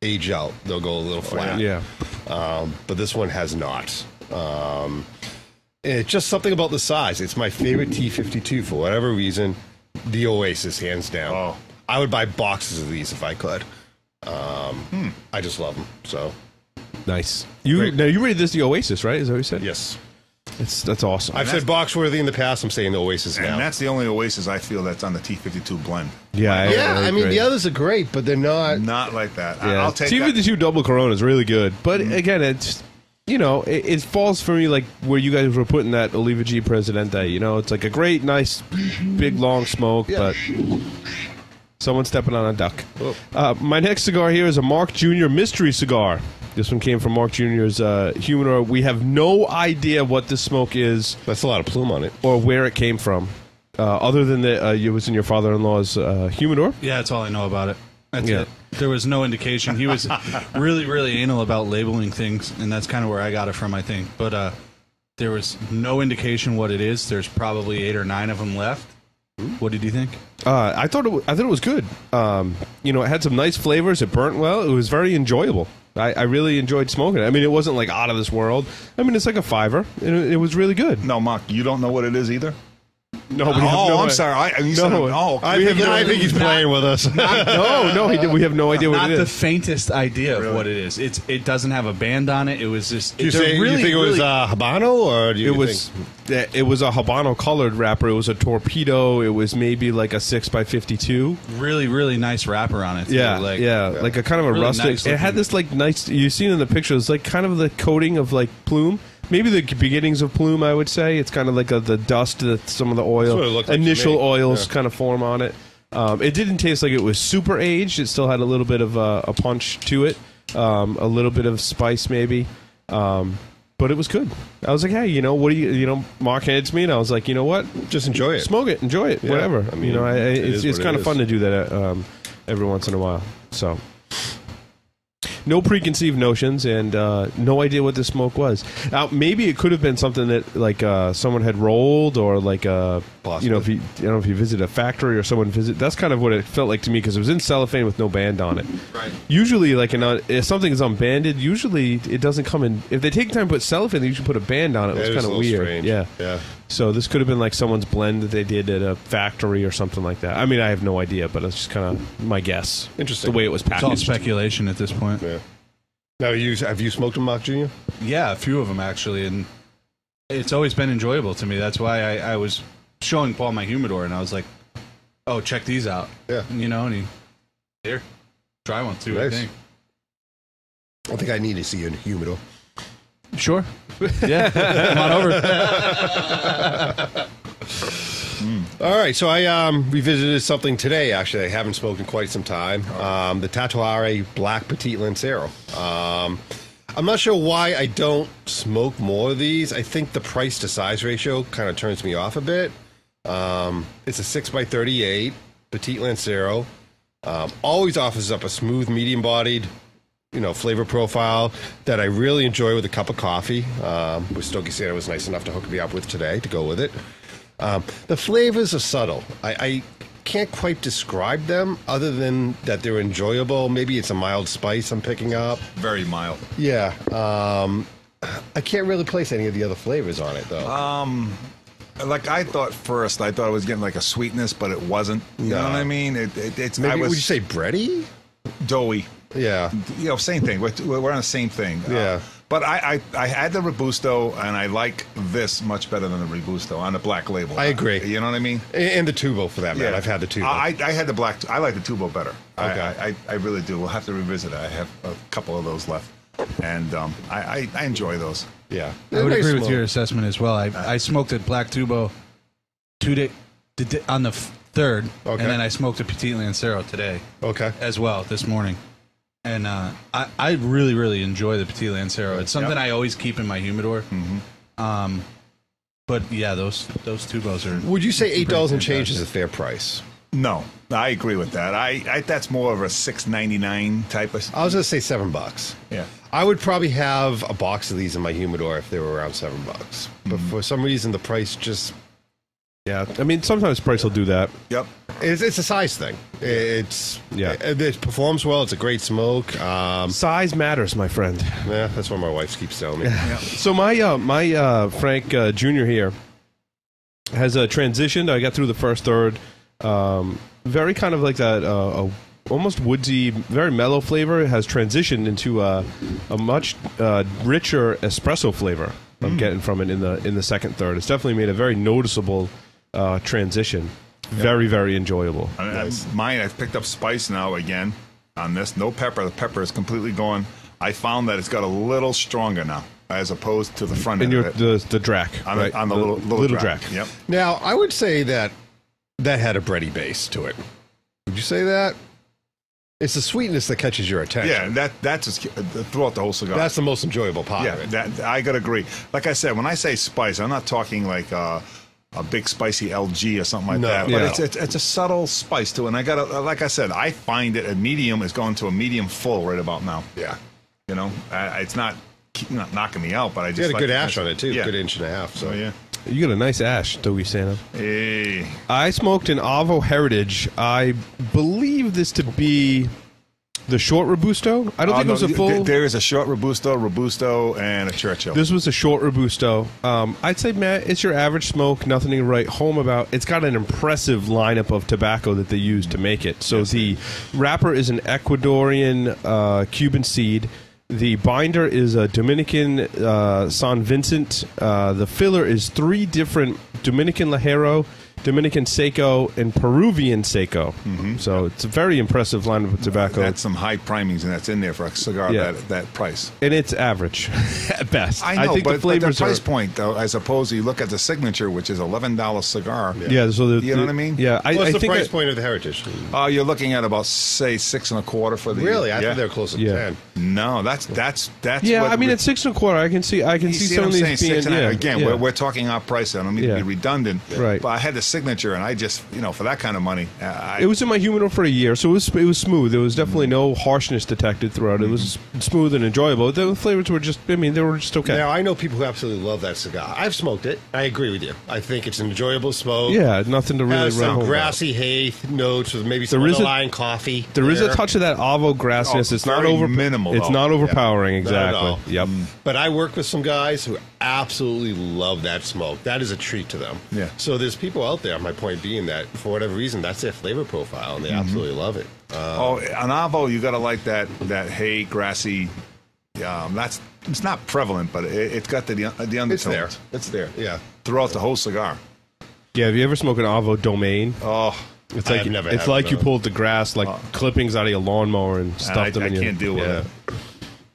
age out. They'll go a little flat. Oh, yeah. Um, but this one has not. Um, it's just something about the size. It's my favorite T fifty-two for whatever reason. The Oasis, hands down. Oh. I would buy boxes of these if I could. Um, hmm. I just love them. So nice. You Great. Now you rated this the Oasis, right? Is that what you said? Yes. It's, that's awesome. I've that's, said Boxworthy in the past. I'm saying the Oasis now. And that's the only Oasis I feel that's on the T fifty-two blend. Yeah, I, yeah. I, I mean, the others are great, but they're not not like that. Yeah. I'll take T fifty-two that. Double Corona is really good, but mm. again, it's you know, it, it falls for me like where you guys were putting that Oliva G Presidente. You know, it's like a great, nice, big, long smoke, yeah. but. Someone stepping on a duck. Uh, my next cigar here is a Mark Junior mystery cigar. This one came from Mark Junior's uh, humidor. We have no idea what this smoke is. That's a lot of plume on it. Or where it came from. Uh, other than that uh, it was in your father-in-law's uh, humidor? Yeah, that's all I know about it. That's yeah. it. There was no indication. He was really, really anal about labeling things, and that's kind of where I got it from, I think. But uh, there was no indication what it is. There's probably eight or nine of them left. What did you think? Uh, I thought it w I thought it was good. Um, you know, it had some nice flavors. It burnt well. It was very enjoyable. I, I really enjoyed smoking it. I mean, it wasn't like out of this world. I mean, it's like a fiver. It, it was really good. No, Mark, you don't know what it is either? No, we have oh, no I'm idea. sorry. I, I, no, no, oh, I, think, no, I think he's playing not, with us. Not, no, no, he did. We have no idea what it is. Not the faintest idea really? of what it is. It's it doesn't have a band on it. It was just. Do you, say, really, you think really, it was a Habano, or do you it was think? it was a Habano colored wrapper? It was a torpedo. It was maybe like a six by fifty-two. Really, really nice wrapper on it. Too. Yeah, like, yeah, yeah, like a kind of a really rustic. Nice it had this like nice. You've seen in the pictures, like kind of the coating of like plume. Maybe the beginnings of plume, I would say. It's kind of like a, the dust, the, some of the oil, like initial oils yeah. kind of form on it. Um, it didn't taste like it was super aged. It still had a little bit of uh, a punch to it, um, a little bit of spice maybe. Um, but it was good. I was like, hey, you know, what do you, you know, Mark heads me, and I was like, you know what? Just enjoy it. Smoke it, enjoy it, yeah. whatever. I mean, you know, I, it it's, it's kind it of fun to do that um, every once in a while. So. No preconceived notions and uh, no idea what the smoke was. Now, maybe it could have been something that like uh, someone had rolled or like uh, you know, if you, I don't know if you visit a factory or someone visit. That's kind of what it felt like to me because it was in cellophane with no band on it. Right. Usually, like in a, if something is unbanded, usually it doesn't come in. If they take time to put cellophane, they usually put a band on it. It was, was kind of weird. Strange. Yeah. Yeah. So this could have been like someone's blend that they did at a factory or something like that. I mean, I have no idea, but it's just kind of my guess. Interesting. The way it was packaged. It's all speculation at this point. Yeah. Now, you, have you smoked them, Mark Junior? Yeah, a few of them, actually, and it's always been enjoyable to me. That's why I, I was showing Paul my humidor, and I was like, oh, check these out. Yeah. You know, and he, here. Try one too, nice. I think. I think I need to see you in humidor. Sure. Yeah. Come on over. mm. All right. So I um, revisited something today, actually. I haven't spoken quite some time. Um, the Tatuaje Black Petite Lancero. Um, I'm not sure why I don't smoke more of these. I think the price to size ratio kind of turns me off a bit. Um, it's a six by thirty-eight Petite Lancero. Um, always offers up a smooth, medium-bodied, you know, flavor profile that I really enjoy with a cup of coffee, um, which Stogie Santa was nice enough to hook me up with today to go with it. Um, the flavors are subtle. I, I can't quite describe them other than that they're enjoyable. Maybe it's a mild spice I'm picking up. Very mild. Yeah. Um, I can't really place any of the other flavors on it, though. Um... Like I thought first, I thought I was getting like a sweetness, but it wasn't. You no. know what I mean? It, it, it's maybe I was, would you say bready, doughy? Yeah, you know, same thing. We're, we're on the same thing. Yeah, uh, but I, I I had the Robusto, and I like this much better than the Robusto on the black label. I agree. Uh, you know what I mean? And the Tubo for that matter. Yeah. I've had the Tubo. I, I had the black. I like the Tubo better. Okay, I, I, I really do. We'll have to revisit it. I have a couple of those left, and um, I, I I enjoy those. Yeah, I would agree with your assessment as well. I I smoked a Black Tubo two day, on the third, okay. and then I smoked a Petite Lancero today, okay, as well this morning. And uh, I I really really enjoy the Petite Lancero. It's something yep. I always keep in my humidor. Mm-hmm. Um, but yeah, those those Tubos are. Would you say eight dollars and change is a fair price? No, I agree with that. I, I that's more of a six ninety nine type of. I was gonna say seven bucks. Yeah. I would probably have a box of these in my humidor if they were around seven bucks. But mm-hmm. for some reason, the price just... Yeah, I mean, sometimes price will do that. Yep. It's, it's a size thing. It's yeah. It, it performs well. It's a great smoke. Um, size matters, my friend. Yeah, that's what my wife keeps telling me. Yeah. So my, uh, my uh, Frank uh, Junior here has uh, transitioned. I got through the first third. Um, very kind of like that... Uh, a, almost woodsy, very mellow flavor has transitioned into a, a much uh, richer espresso flavor I'm mm. getting from it in the in the second third. It's definitely made a very noticeable uh, transition. Yep. Very, very enjoyable. I mean, nice. I've, mine, I've picked up spice now again on this. No pepper. The pepper is completely gone. I found that it's got a little stronger now as opposed to the front and end your, of it. The, the Drac. On, right? on the, the little, little, little Drac. Drac. Yep. Now, I would say that that had a bready base to it. Would you say that? It's the sweetness that catches your attention. Yeah, that that's just, throughout the whole cigar. That's the most enjoyable part yeah, of it. That, I gotta agree. Like I said, when I say spice, I'm not talking like a, a big spicy L G or something like no, that. Yeah. But it's, it's it's a subtle spice to it. And I gotta, like I said, I find it a medium is going to a medium full right about now. Yeah, you know, I, it's not not knocking me out, but I just you had a like good ash on it too. Yeah. Good inch and a half. So oh, yeah. You got a nice ash, Stogie Santa. Hey. I smoked an Avo Heritage. I believe this to be the short Robusto. I don't oh, think no, it was a full... There is a short Robusto, Robusto, and a Churchill. This was a short Robusto. Um, I'd say, Matt, it's your average smoke, nothing to write home about. It's got an impressive lineup of tobacco that they use to make it. So yes. The wrapper is an Ecuadorian uh, Cuban seed. The binder is a Dominican uh, San Vincent. Uh, the filler is three different Dominican Lajero, Dominican Seco, and Peruvian Seco. Mm-hmm. So it's a very impressive lineup of tobacco. That's some high primings, and that's in there for a cigar yeah. that that price. And it's average at best. I know, I think but, the flavors but the price are, point, though, as opposed to you look at the signature, which is eleven dollar cigar. Yeah, yeah so the, you the, know what I mean? Yeah, I, What's I the think price I, point of the Heritage? Oh, uh, you're looking at about say six and a quarter for the. Really, I yeah. think they're closer yeah. to ten. No, that's that's that's. Yeah, what I mean at six and a quarter, I can see I can see, see some of these being. Yeah, again, yeah. We're, we're talking our price. I don't mean yeah. to be redundant, right? But I had the signature, and I just you know for that kind of money, I, it was in my humidor for a year, so it was it was smooth. There was definitely no harshness detected throughout. It was smooth and enjoyable. The flavors were just, I mean, they were just okay. Now I know people who absolutely love that cigar. I've smoked it. I agree with you. I think it's an enjoyable smoke. Yeah, nothing to really. Has some grassy hay notes with maybe some underlying coffee. There, there is a touch of that Avo grassiness. Oh, it's not over minimal. It's not overpowering, yeah. exactly. Not at all. Yep. But I work with some guys who absolutely love that smoke. That is a treat to them. Yeah. So there's people out there, my point being that, for whatever reason, that's their flavor profile, and they mm-hmm. absolutely love it. Um, oh, on Avo, you got to like that, that hay, grassy, um, that's, it's not prevalent, but it, it's got the, the undertone. It's there. It's there, yeah. Throughout yeah. the whole cigar. Yeah, have you ever smoked an Avo Domain? Oh, It's like, never it's like you pulled the grass, like uh, clippings out of your lawnmower and stuffed I, them I in I your, can't deal with yeah. it.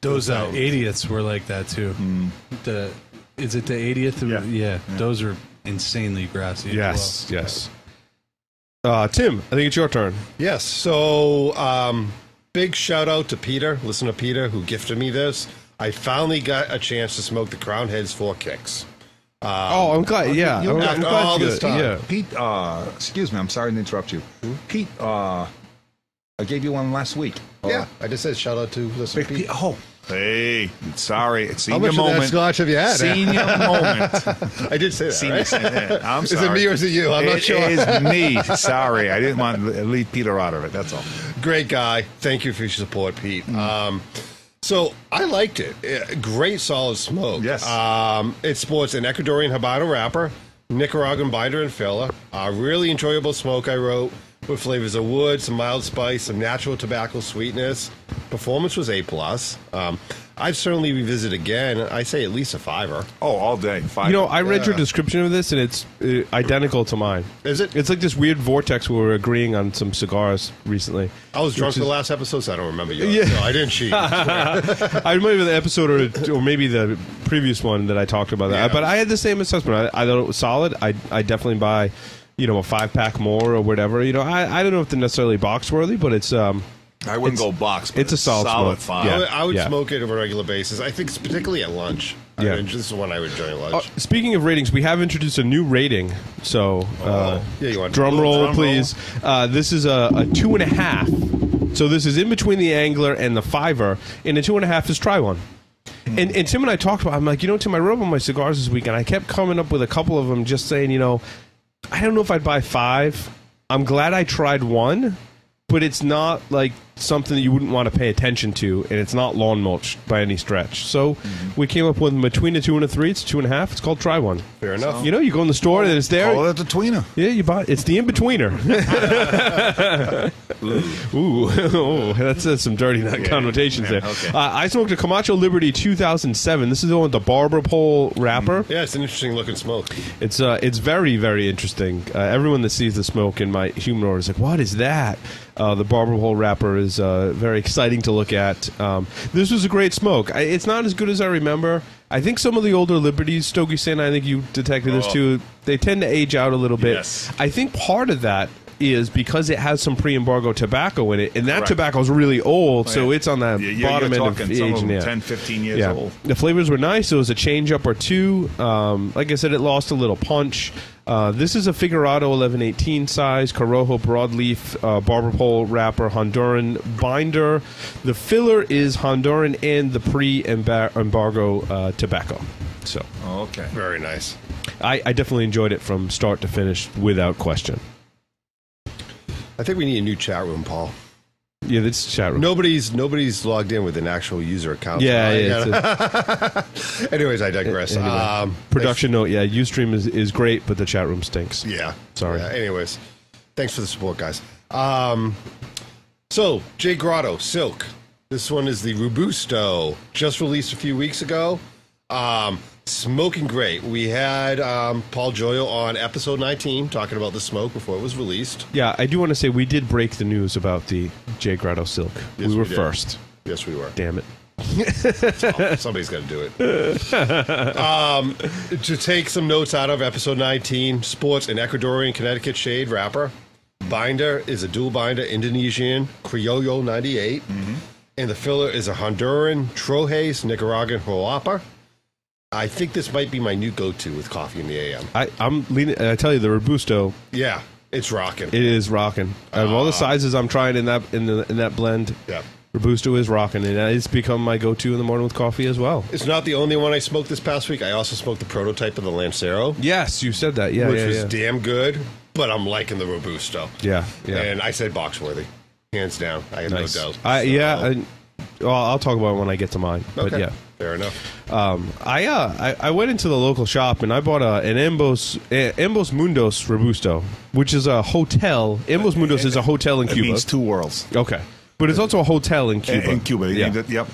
Those uh, eightieths were like that, too. Mm. The Is it the eightieth? Yeah. Yeah, yeah. Those are insanely grassy. Yes, as well. Yes. Uh, Tim, I think it's your turn. Yes. So, um, big shout out to Peter. Listen to Peter, who gifted me this. I finally got a chance to smoke the Crown Heads four kicks. Um, oh, I'm glad. Yeah, you, you, I'm, I'm glad all you this time. Yeah. Pete, uh, excuse me. I'm sorry to interrupt you. Hmm? Pete, uh, I gave you one last week. Yeah, uh, I just said shout out to listen Pete. Pete. Oh. Hey, sorry. It's senior How much moment. Of that scotch have you had? Senior moment. I did say that, senior, right? Senior, I'm sorry. Is it me or is it you? I'm it, not sure. It is me. Sorry. I didn't want to leave Peter out of it. That's all. Great guy. Thank you for your support, Pete. Mm. Um, so I liked it. Great, solid smoke. Yes. Um, it sports an Ecuadorian Habano wrapper, Nicaraguan binder and filler. Uh, really enjoyable smoke I wrote with flavors of wood, some mild spice, some natural tobacco sweetness. Performance was A plus. Um, I'd certainly revisit again. I say at least a fiver. Oh, all day. Fiver. You know, I read yeah. your description of this, and it's uh, identical to mine. Is it? It's like this weird vortex where we were agreeing on some cigars recently. I was drunk is... the last episode, so I don't remember yours. Yeah. So I didn't cheat. I, I remember the episode, or, or maybe the previous one that I talked about that. Yeah. But I had the same assessment. I, I thought it was solid. I, I definitely buy... you know, a five-pack more or whatever. You know, I, I don't know if they're necessarily box-worthy, but it's... um, I wouldn't go box, but it's, it's a solid, solid five. Yeah. I would, I would yeah. smoke it on a regular basis. I think it's particularly at lunch. Yeah. I mean, this is one I would enjoy at lunch. Uh, speaking of ratings, we have introduced a new rating. So, uh, uh, yeah, you want drum roll, drum please. Roll? Uh, this is a, a two and a half. So this is in between the Angler and the Fiver, and the two and a half is try one. And, and Tim and I talked about it. I'm like, you know, Tim, I wrote on my cigars this week, and I kept coming up with a couple of them just saying, you know, I don't know if I'd buy five. I'm glad I tried one, but it's not like something that you wouldn't want to pay attention to, and it's not lawn mulch by any stretch. So mm-hmm. we came up with between a two and a three. It's a two and a half. It's called Try One. Fair enough. So, you know, you go in the store, and it's there. Call it the tweener. Yeah, you buy it. It's the in-betweener. Ooh, oh, that's, that's some dirty yeah, connotations yeah, there. Okay. Uh, I smoked a Camacho Liberty two thousand seven. This is the one with the Barbara pole wrapper. Yeah, it's an interesting looking smoke. It's uh, it's very, very interesting. Uh, everyone that sees the smoke in my humidor is like, what is that? Uh, the Barbara pole wrapper is uh, very exciting to look at. Um, this was a great smoke. I, it's not as good as I remember. I think some of the older Liberties, Stogie Santa, I think you detected oh. this too, they tend to age out a little bit. Yes. I think part of that is because it has some pre-embargo tobacco in it, and that tobacco is really old, oh, yeah. so it's on that yeah, yeah, bottom end of age. Some of them yeah. ten, fifteen years yeah. old. The flavors were nice. It was a change-up or two. Um, like I said, it lost a little punch. Uh, this is a Figurado eleven eighteen size, Corojo broadleaf, uh, barber pole wrapper, Honduran binder. The filler is Honduran and the pre-embargo uh, tobacco. So, oh, okay, very nice. I, I definitely enjoyed it from start to finish without question. I think we need a new chat room, Paul. Yeah, this chat room. Nobody's nobody's logged in with an actual user account. Yeah, yeah. A, anyways, I digress. Anyway, um, production thanks. Note, yeah, Ustream is, is great, but the chat room stinks. Yeah. Sorry. Yeah, anyways, thanks for the support, guys. Um, so, J. Grotto, Silk. This one is the Robusto, just released a few weeks ago. Um, smoking great. We had um, Paul Joyo on episode nineteen talking about the smoke before it was released. Yeah, I do want to say we did break the news about the J. Grotto Silk. Yes, we were we first. Yes, we were. Damn it. Oh, somebody's got to do it. um, to take some notes out of episode nineteen, sports an Ecuadorian Connecticut shade wrapper. Binder is a dual binder Indonesian Criollo ninety-eight. Mm-hmm. And the filler is a Honduran Trojes Nicaraguan Huapa. I think this might be my new go-to with coffee in the A M. I, I'm leaning. I tell you, the Robusto. Yeah, it's rocking. It is rocking. Out of uh, all the sizes I'm trying in that in, the, in that blend, yeah. Robusto is rocking, and it's become my go-to in the morning with coffee as well. It's not the only one I smoked this past week. I also smoked the prototype of the Lancero. Yes, you said that. Yeah, which yeah, was yeah. damn good. But I'm liking the Robusto. Yeah, yeah. And I said box-worthy, hands down. I have nice. no doubt. I, so, yeah. I, well, I'll talk about it when I get to mine. Okay. But yeah. Fair enough. Um, I, uh, I I went into the local shop and I bought a, an Embos uh, Embos Mundos Robusto, which is a hotel. Embos Mundos is a hotel in Cuba. It means two worlds. Okay. But it's also a hotel in Cuba. In Cuba, yeah. Yep, yep,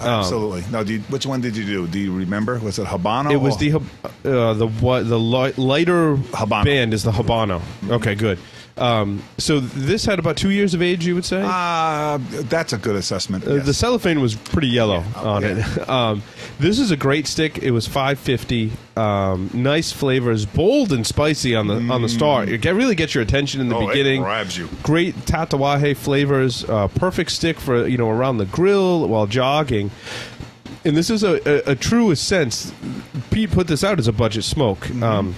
absolutely. Um, now, do you, which one did you do? Do you remember? Was it Habano? It was the uh, the what the light, lighter Habano. Band is the Habano. Okay, good. Um, so this had about two years of age, you would say? Uh, that's a good assessment. Uh, yes. The cellophane was pretty yellow yeah. oh, on yeah. it. Um, this is a great stick. It was five fifty. Um, nice flavors, bold and spicy on the mm. on the star. It get, really gets your attention in the oh, beginning. It grabs you. Great tatuaje flavors. Uh, perfect stick for you know around the grill while jogging. And this is a, a, a truest sense. Pete put this out as a budget smoke. Mm-hmm. Um,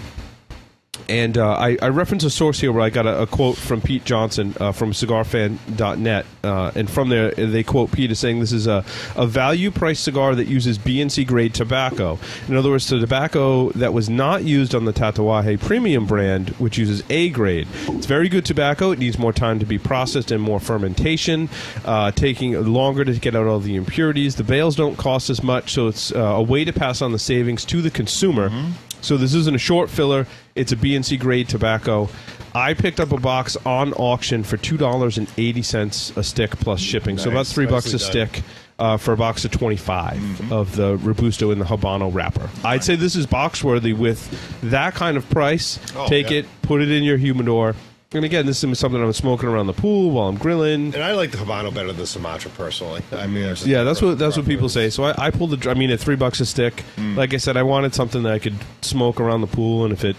And uh, I, I reference a source here where I got a, a quote from Pete Johnson uh, from cigar fan dot net. Uh, and from there, they quote Pete as saying this is a, a value-priced cigar that uses B N C-grade tobacco. In other words, the tobacco that was not used on the Tatuaje premium brand, which uses A-grade. It's very good tobacco. It needs more time to be processed and more fermentation, uh, taking longer to get out all the impurities. The bales don't cost as much, so it's uh, a way to pass on the savings to the consumer. Mm-hmm. So this isn't a short filler. It's a B N C-grade tobacco. I picked up a box on auction for two dollars and eighty cents a stick plus shipping. Nice. So about three bucks a stick uh, for a box of twenty-five mm-hmm. of the Robusto in the Habano wrapper. Nice. I'd say this is box-worthy with that kind of price. Oh, Take yeah. it, put it in your humidor. And again, this is something I'm smoking around the pool while I'm grilling. And I like the Habano better than Sumatra personally. I mean, yeah, that's what that's what people say. So I, I pulled the. I mean, at three bucks a stick, mm. like I said, I wanted something that I could smoke around the pool. And if it,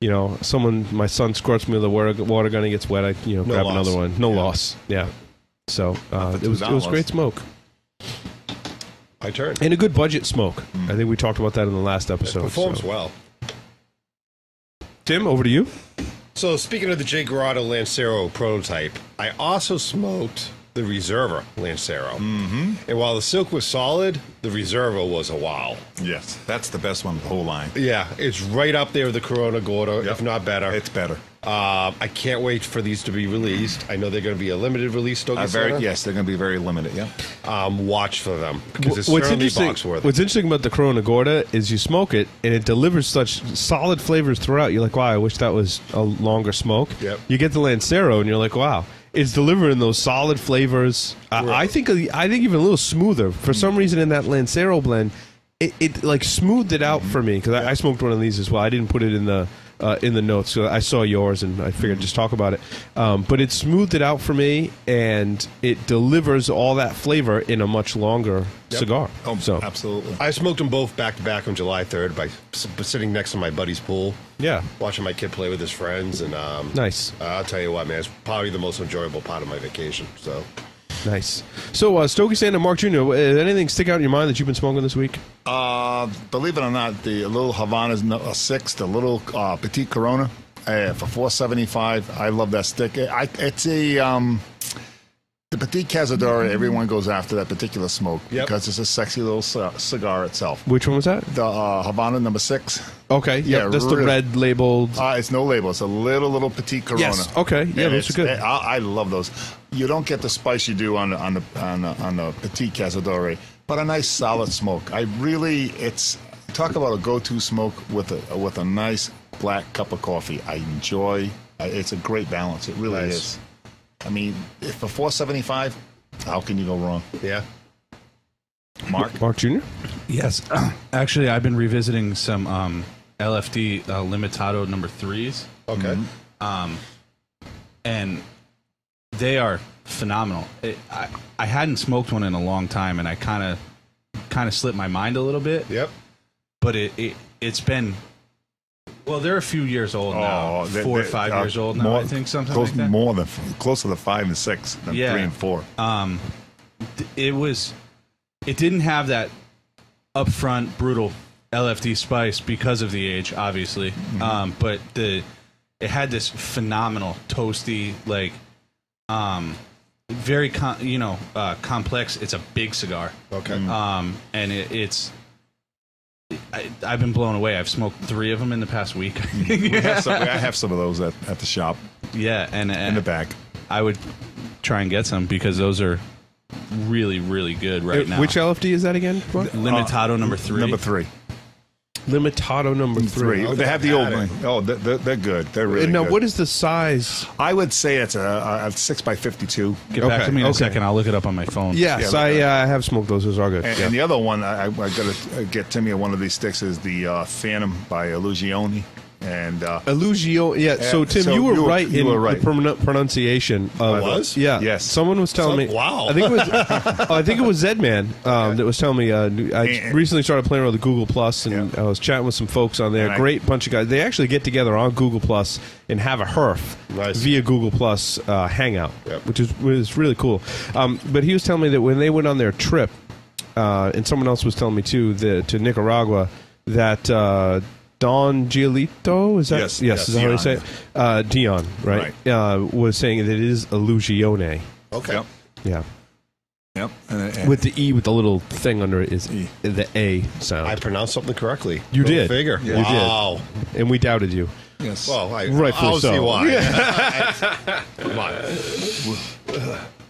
you know, someone, my son squirts me with a water, water gun and gets wet, I you know no grab loss. another one. No yeah. loss. Yeah. So uh, it was it was great smoke. My turn. And a good budget smoke. Mm. I think we talked about that in the last episode. It performs so. well. Tim, over to you. So, speaking of the J. Grotto Lancero prototype, I also smoked the Reserva Lancero. Mm-hmm. And while the Silk was solid, the Reserva was a wow. Yes, that's the best one of the whole line. Yeah, it's right up there with the Corona Gordo, yep. if not better. It's better. Uh, I can't wait for these to be released. I know they're going to be a limited release, Stogie Santa. Yes, they're going to be very limited, yeah. Um, watch for them, because it's what's certainly box worthy. What's interesting about the Corona Gorda is you smoke it, and it delivers such solid flavors throughout. You're like, wow, I wish that was a longer smoke. Yep. You get the Lancero, and you're like, wow. It's delivering those solid flavors. Right. I, I think I think even a little smoother. For some reason, in that Lancero blend, it, it like smoothed it out for me because yeah. I, I smoked one of these as well. I didn't put it in the uh, in the notes. So I saw yours and I figured mm-hmm. just talk about it. Um, but it smoothed it out for me, and it delivers all that flavor in a much longer yep. cigar. Oh, so absolutely. I smoked them both back to back on July third by sitting next to my buddy's pool. Yeah, watching my kid play with his friends, and um, nice. Uh, I'll tell you what, man, it's probably the most enjoyable part of my vacation. So nice. So uh, Stogie Santa, Mark Junior, anything stick out in your mind that you've been smoking this week? Uh, believe it or not, the little Havana's a six, the little uh, Petite Corona uh, for four seventy five. I love that stick. I, it's a um, the Petite Cazadora. Mm-hmm. Everyone goes after that particular smoke yep. because it's a sexy little c cigar itself. Which one was that? The uh, Habano number six. Okay, yeah, yep, that's really, the red labeled. Uh, it's no label. It's a little, little Petite Corona. Yes, okay, yeah, and those are good. They, I, I love those. You don't get the spice you do on the, on the on the, on the Petite Cazadora, but a nice solid smoke. I really, it's talk about a go-to smoke with a with a nice black cup of coffee. I enjoy. It's a great balance. It really nice. is. I mean, if for four seventy-five, how can you go wrong? Yeah. Mark? Mark Junior? Yes. Actually, I've been revisiting some um, L F D uh, Limitado number threes. Okay. Mm-hmm. um, and they are phenomenal. It, I, I hadn't smoked one in a long time, and I kind of kind of slipped my mind a little bit. Yep. But it, it, it's been... Well, they're a few years old now, oh, they, four or five years old now, more, I think, something close, like that. More than, closer to five and six than yeah. three and four. Um, it was, it didn't have that upfront, brutal L F D spice because of the age, obviously. Mm-hmm. um, but the, it had this phenomenal, toasty, like, um, very, con you know, uh, complex. It's a big cigar. Okay. Mm-hmm. um, and it, it's... I, I've been blown away. I've smoked three of them in the past week. yeah. have some, I have some of those at, at the shop. Yeah, and in the back, I would try and get some because those are really, really good right it, now. Which L F D is that again? What? Limitado uh, number three. Number three. Limitado number three. three. They have the old it. one. Oh, they're, they're good. They're really now, good. Now, what is the size? I would say it's a, a six by fifty-two. Get okay. back to me in okay. a second. I'll look it up on my phone. Yes, yeah, I uh, have smoked those. Those are good. And, yeah. and the other one I, I got to get Timmy one of these sticks is the uh, Phantom by Illusioni. And uh, Illusio, yeah. And so Tim, so you were you right were, you in were right. the pronunciation. Of, I was, yeah, yes. Someone was telling so, me. Wow, I think it was. uh, I think it was Zedman um, yeah. that was telling me. Uh, I and, recently started playing around with Google Plus, and yeah. I was chatting with some folks on there. And Great I, bunch of guys. They actually get together on Google Plus and have a herf nice. via Google Plus uh, Hangout, yep. which is was really cool. Um, but he was telling me that when they went on their trip, uh, and someone else was telling me too the, to Nicaragua that. Uh, Don Giolito, is that? Yes, yes, yes. Is that how you say it? Uh, Dion, right? right. Uh, was saying that it is Illusione. Okay. Yep. Yeah. Yep. And, and with the E, with the little thing under it is e. the A sound. I pronounced something correctly. You little did. Figure. Yeah. You wow. did. And we doubted you. Yes. Well, I, rightfully I'll so. see why. Yeah. Come on.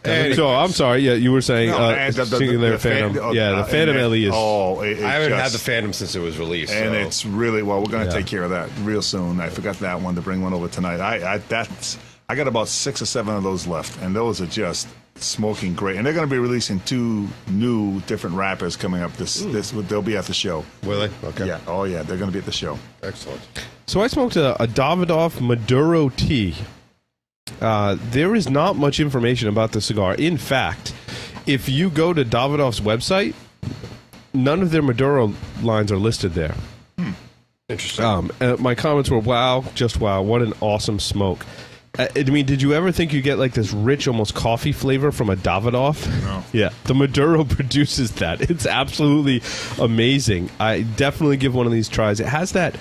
And so I'm sorry. Yeah, you were saying no, uh, the, the, the, the Phantom. Fan, uh, yeah, the Phantom uh, L E is. Oh, it, it I haven't just, had the Phantom since it was released, and so. It's really well. We're going to yeah. take care of that real soon. I forgot that one to bring one over tonight. I, I that's I got about six or seven of those left, and those are just smoking great. And they're going to be releasing two new different rappers coming up. This Ooh. this they'll be at the show. Will they? Okay. Yeah. Oh yeah, they're going to be at the show. Excellent. So I smoked a, a Davidoff Maduro tea. Uh, there is not much information about the cigar. In fact, if you go to Davidoff's website, none of their Maduro lines are listed there. Hmm. Interesting. Um, uh, my comments were, wow, just wow, what an awesome smoke. Uh, I mean, did you ever think you get like this rich, almost coffee flavor from a Davidoff? No. Yeah. The Maduro produces that. It's absolutely amazing. I definitely give one of these tries. It has that...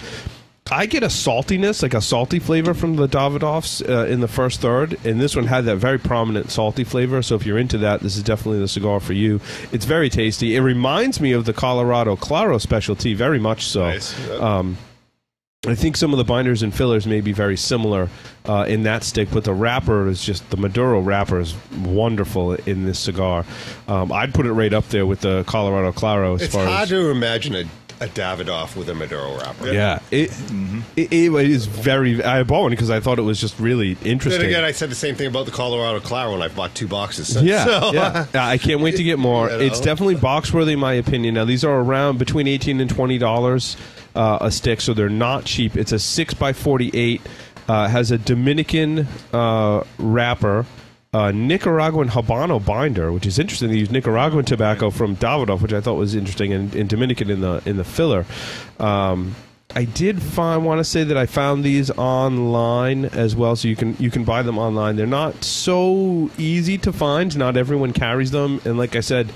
I get a saltiness, like a salty flavor from the Davidoffs uh, in the first third, and this one had that very prominent salty flavor, so if you're into that, this is definitely the cigar for you. It's very tasty. It reminds me of the Colorado Claro specialty, very much so. Nice. Um, I think some of the binders and fillers may be very similar uh, in that stick, but the wrapper is just, the Maduro wrapper is wonderful in this cigar. Um, I'd put it right up there with the Colorado Claro. As it's far hard as, to imagine it. A Davidoff with a Maduro wrapper. Yeah, it, mm-hmm. it, it is very. I bought one because I thought it was just really interesting. Then again, I said the same thing about the Colorado Claro, and I've bought two boxes since. Yeah, so, yeah. I can't wait to get more. You know. It's definitely box worthy, in my opinion. Now these are around between eighteen and twenty dollars uh, a stick, so they're not cheap. It's a six by forty-eight. Uh, has a Dominican uh, wrapper. Uh, Nicaraguan Habano binder, which is interesting. They use Nicaraguan tobacco from Davidoff, which I thought was interesting, and, and Dominican in the in the filler. Um, I did find, want to say that I found these online as well, so you can you can buy them online. They're not so easy to find. Not everyone carries them, and like I said,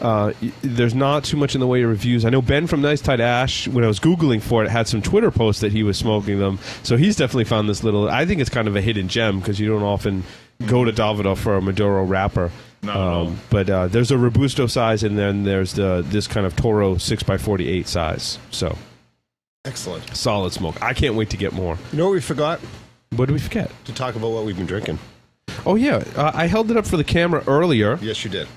uh, there's not too much in the way of reviews. I know Ben from Nice Tide Ash, when I was Googling for it, had some Twitter posts that he was smoking them, so he's definitely found this little. I think it's kind of a hidden gem because you don't often. Go to Davidoff for a Maduro wrapper. No, um, no. But uh, there's a Robusto size, and then there's the this kind of Toro six by forty-eight size. So, excellent. Solid smoke. I can't wait to get more. You know what we forgot? What did we forget? To talk about what we've been drinking. Oh, yeah. Uh, I held it up for the camera earlier. Yes, you did.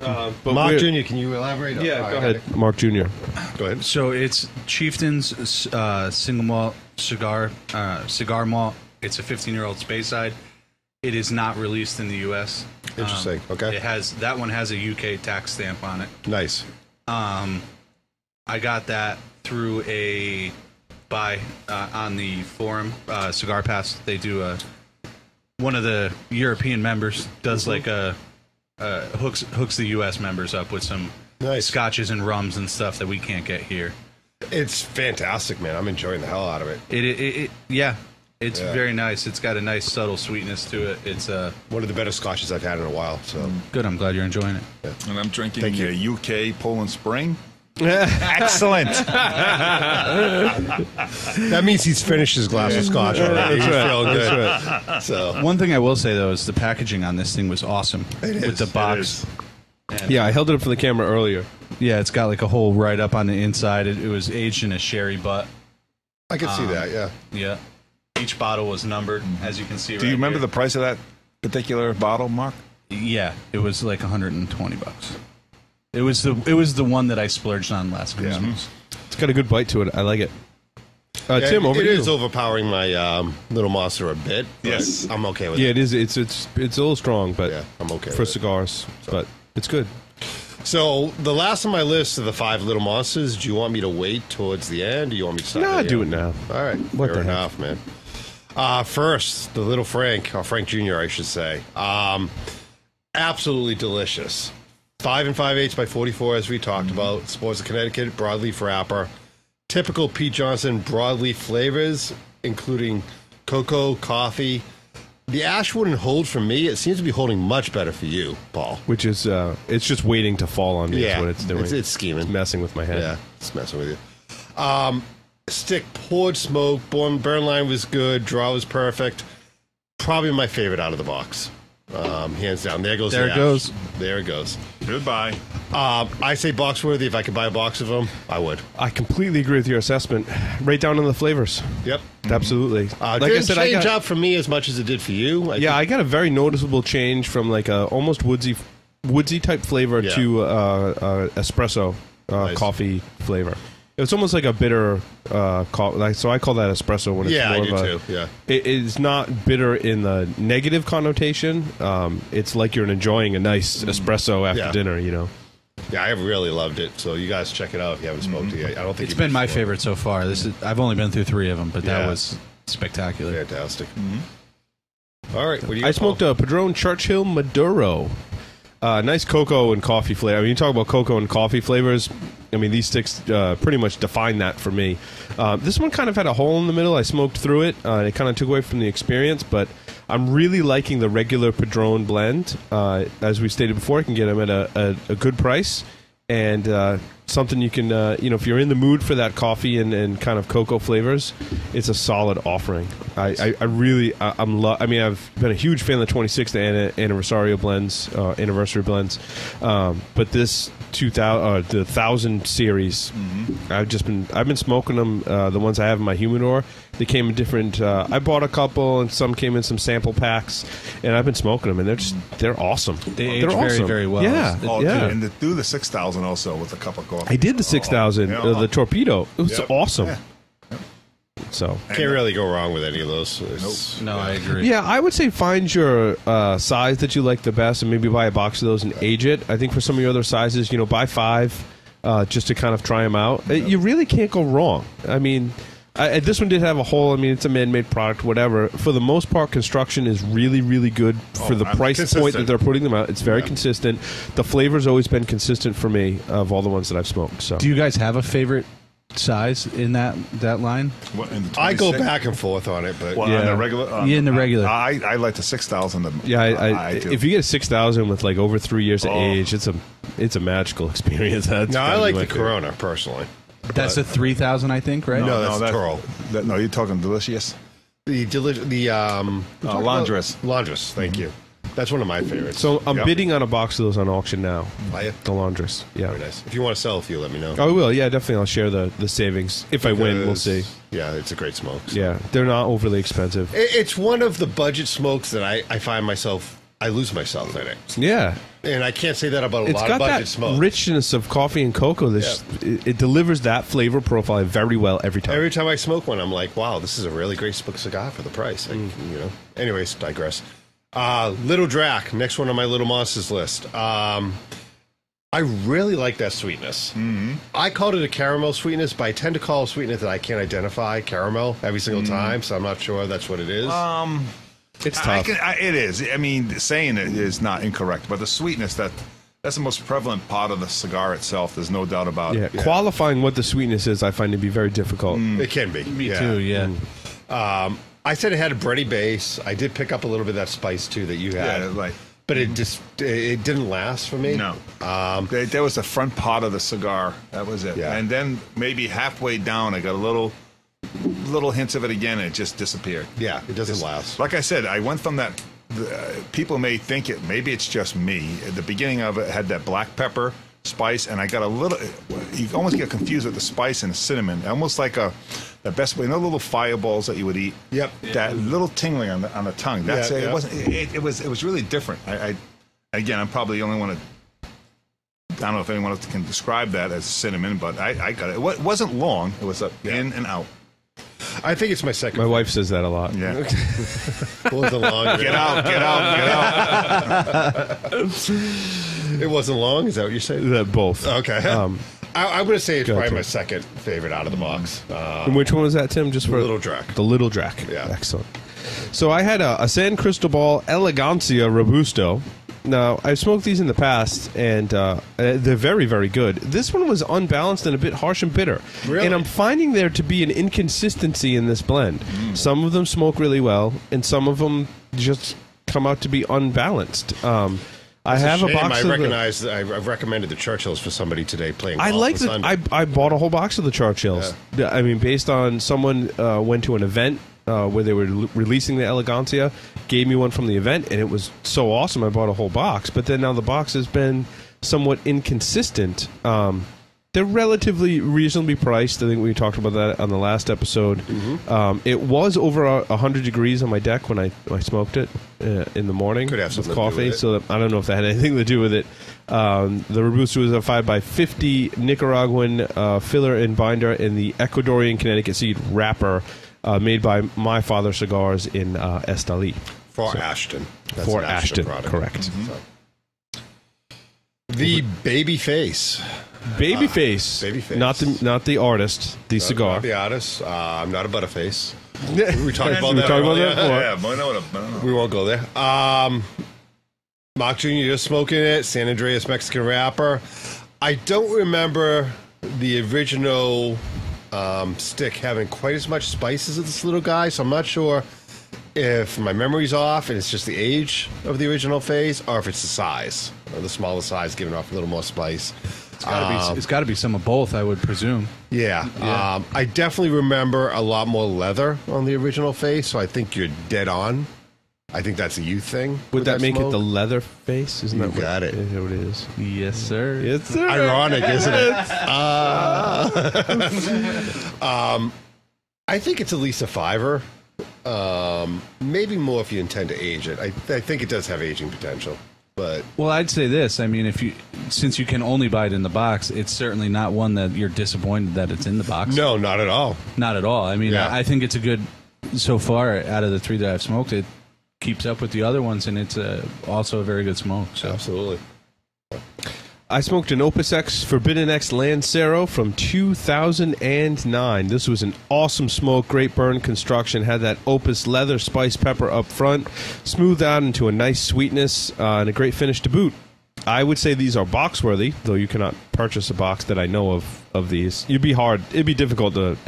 Uh, but Mark Junior, can you elaborate on that? Yeah, go ahead. Mark Junior Go ahead. So, it's Chieftain's uh, single malt cigar, uh, cigar malt. It's a fifteen-year-old Speyside. It is not released in the U S Interesting. Um, okay. It has that one has a U K tax stamp on it. Nice. Um, I got that through a buy uh, on the forum uh, Cigar Pass. They do a one of the European members does mm-hmm. like a, a hooks hooks the U S members up with some nice scotches and rums and stuff that we can't get here. It's fantastic, man. I'm enjoying the hell out of it. It it, it, it yeah. It's yeah. very nice. It's got a nice subtle sweetness to it. It's uh, one of the better scotches I've had in a while. So good. I'm glad you're enjoying it. Yeah. And I'm drinking Thank a you. U K Poland Spring. Excellent. That means he's finished his glass of scotch already. That's right. Real good. That's right. So one thing I will say though is the packaging on this thing was awesome. It is. With the box. It is. Yeah, I held it up for the camera earlier. Yeah, it's got like a whole write up on the inside. It, it was aged in a sherry butt. I can um, see that. Yeah. Yeah. Each bottle was numbered, as you can see. Do right you remember here. The price of that particular bottle, Mark? Yeah, it was like one hundred twenty bucks. It was the it was the one that I splurged on last Christmas. Yeah. It's got a good bite to it. I like it. Uh, yeah, Tim, over it to is you. Overpowering my um, little monster a bit. Yes, I'm okay with yeah, it. Yeah, it is. It's it's it's a little strong, but yeah, I'm okay for with cigars. It. So. But it's good. So the last on my list of the five little monsters. Do you want me to wait towards the end? Do you want me to start? Nah, do end? it now. All right, what fair enough, man. Uh, first, the little Frank, or Frank Junior, I should say. Um, absolutely delicious. Five and five eighths by forty-four, as we talked mm-hmm. about. Sports of Connecticut, broadleaf wrapper. Typical Pete Johnson broadleaf flavors, including cocoa, coffee. The ash wouldn't hold for me. It seems to be holding much better for you, Paul. Which is, uh, it's just waiting to fall on me. Yeah, is what it's doing. It's, it's scheming. It's messing with my head. Yeah, it's messing with you. Um, stick poured smoke. Born, burn line was good. Draw was perfect. Probably my favorite out of the box. Um, hands down. There goes. There the it ash. goes. There it goes. Goodbye. Um, I say box worthy. If I could buy a box of them, I would. I completely agree with your assessment. Right down on the flavors. Yep. Mm-hmm. Absolutely. Uh, like didn't I said, change I got, up for me as much as it did for you. I yeah, think. I got a very noticeable change from like a almost woodsy, woodsy type flavor yeah. to uh, uh, espresso uh, nice. coffee flavor. It's almost like a bitter, uh, co like, so I call that espresso when it's yeah, more I do of a, too. Yeah, it, it's not bitter in the negative connotation. Um, it's like you're enjoying a nice espresso after yeah. dinner, you know. Yeah, I really loved it. So you guys check it out if you haven't smoked mm -hmm. it yet. I don't think it's been my before. favorite so far. This is, I've only been through three of them, but yeah. that was spectacular, fantastic. Mm -hmm. All right, what do you I got, smoked Paul? a Padron Churchill Maduro. Uh, nice cocoa and coffee flavor. I mean, you talk about cocoa and coffee flavors. I mean, these sticks uh, pretty much define that for me. Uh, this one kind of had a hole in the middle. I smoked through it. Uh, and it kind of took away from the experience, but I'm really liking the regular Padron blend. Uh, as we stated before, you can get them at a, a, a good price, and uh, something you can, uh, you know, if you're in the mood for that coffee and, and kind of cocoa flavors, it's a solid offering. I, I, I really, I, I'm lo I mean, I've been a huge fan of the twenty-sixth an anniversario blends, uh, anniversary blends, um, but this two thousand, uh, the thousand series, mm-hmm. I've just been, I've been smoking them. Uh, the ones I have in my humidor, they came in different. Uh, I bought a couple, and some came in some sample packs, and I've been smoking them, and they're just, they're awesome. They age they're very, awesome. very well. Yeah, oh, yeah. Dude, and the, do the six thousand also with a cup of coffee. I did the six thousand, oh, yeah. uh, the torpedo. It was yep. awesome. Yeah. So can't really go wrong with any of those. Nope. No, I agree. Yeah, I would say find your uh, size that you like the best, and maybe buy a box of those and age it. I think for some of your other sizes, you know, buy five uh, just to kind of try them out. Yep. You really can't go wrong. I mean, I, this one did have a hole. I mean, it's a man-made product, whatever. For the most part, construction is really, really good for oh, the I'm price consistent. point that they're putting them out. It's very yeah. consistent. The flavor's always been consistent for me of all the ones that I've smoked. So, do you guys have a favorite size in that that line? What, in the I go back and forth on it, but well, yeah, on the regular, on, yeah, in the regular, I, I, I like the six thousand. Yeah, I, I, I if you get a six thousand with like over three years oh. of age, it's a it's a magical experience. That's no, I like the Corona favorite. personally. That's but, a three thousand, I think, right? No, no that's, no, that's Toro. That, no, you're talking delicious. The delicious, the um, uh, Londres, Londres. Thank mm-hmm. you. That's one of my favorites. So I'm yep. bidding on a box of those on auction now. Buy it? The Laundress. Yeah. Very nice. If you want to sell a few, let me know. Oh, I will. Yeah, definitely. I'll share the, the savings. If because, I win, we'll see. Yeah, it's a great smoke. So. Yeah, they're not overly expensive. It's one of the budget smokes that I, I find myself, I lose myself in it. Yeah. And I can't say that about a it's lot of budget smokes. It's got that richness of coffee and cocoa. This, yeah. it, it delivers that flavor profile very well every time. Every time I smoke one, I'm like, wow, this is a really great cigar for the price. I, mm. you know. Anyways, digress. Uh, Little Drac, next one on my Little Monsters list. Um, I really like that sweetness. Mm-hmm. I called it a caramel sweetness, but I tend to call a sweetness that I can't identify caramel every single mm-hmm. time, so I'm not sure that's what it is. Um, it's tough. I can, I, it is. I mean, saying it is not incorrect, but the sweetness that... That's the most prevalent part of the cigar itself. There's no doubt about yeah. it. Yeah. Qualifying what the sweetness is, I find to be very difficult. Mm. It can be. Me yeah. too, yeah. Mm. Um... I said it had a bready base. I did pick up a little bit of that spice, too, that you had. Yeah, like, but it just it didn't last for me. No. Um, there, there was the front part of the cigar. That was it. Yeah. And then maybe halfway down, I got a little little hints of it again, and it just disappeared. Yeah, it doesn't just, last. Like I said, I went from that. The, people may think it. Maybe it's just me. At the beginning of it, it had that black pepper spice, and I got a little. You almost get confused with the spice and the cinnamon. Almost like a. The best way, you know, little fireballs that you would eat. Yep. Yeah. That little tingling on the on the tongue. That's yeah, it. Yeah. It wasn't. It, it was. It was really different. I, I again, I'm probably the only one that don't know if anyone else can describe that as cinnamon, but I, I got it. It wasn't long. It was up yeah. in and out. I think it's my second. My favorite. Wife says that a lot. Yeah. It wasn't long. Get out, get out, get out. It wasn't long? Is that what you're saying? The, both. Okay. Um, I, I'm going to say it's probably Tim. my second favorite out of the box. Uh, and which one was that, Tim? Just for Little Drac. The Little Drac. Yeah. Excellent. So I had a, a San Cristobal Elegancia Robusto. Now, I've smoked these in the past, and uh, they're very, very good. This one was unbalanced and a bit harsh and bitter. Really? And I'm finding there to be an inconsistency in this blend. Mm. Some of them smoke really well, and some of them just come out to be unbalanced. Um, I have a, a box I of recognize the, I've recommended the Churchills for somebody today playing golf I like the, I, I bought a whole box of the Churchills. Yeah. I mean, based on someone uh, went to an event. Uh, where they were releasing the Elegancia, gave me one from the event, and it was so awesome I bought a whole box. But then now the box has been somewhat inconsistent. Um, they're relatively reasonably priced. I think we talked about that on the last episode. Mm-hmm. um, it was over one hundred degrees on my deck when I, when I smoked it uh, in the morning. Could have with coffee, with so that, I don't know if that had anything to do with it. Um, the Robusto is a five by fifty Nicaraguan uh, filler and binder in the Ecuadorian Connecticut seed wrapper. Uh, made by My Father Cigars in uh, Esteli. For so, Ashton. That's for Ashton, Ashton product. Correct. Mm-hmm. So. The Baby Face. Baby uh, Face. Baby Face. Not the, not the artist, the no, cigar. Not the artist. Uh, I'm not a butterface. We talked about that. We talked about that before. Yeah, yeah, we won't go there. Um, Mark Junior just smoking it. San Andreas Mexican wrapper. I don't remember the original... Um, stick having quite as much spices as this little guy, so I'm not sure if my memory's off and it's just the age of the original phase, or if it's the size, or the smaller size giving off a little more spice. It's gotta um, be, it's gotta be some of both, I would presume. Yeah, yeah. Um, I definitely remember a lot more leather on the original face, so I think you're dead on. I think that's a youth thing. Would that, that make smoke? It the leather face? Isn't you that got what, it. Is what it is? Yes, sir. Yes, sir. Ironic, isn't it? Uh, um, I think it's at least a fiver. Um, maybe more if you intend to age it. I, I think it does have aging potential. But well, I'd say this. I mean, if you since you can only buy it in the box, it's certainly not one that you're disappointed that it's in the box. No, not at all. Not at all. I mean, yeah. I, I think it's a good, so far, out of the three that I've smoked, it keeps up with the other ones, and it's a, also a very good smoke. So. Absolutely. I smoked an Opus X Forbidden X Lancero from two thousand nine. This was an awesome smoke, great burn construction, had that Opus leather spice pepper up front, smoothed out into a nice sweetness, uh, and a great finish to boot. I would say these are box worthy, though you cannot purchase a box that I know of of these. It'd be hard. It'd be difficult to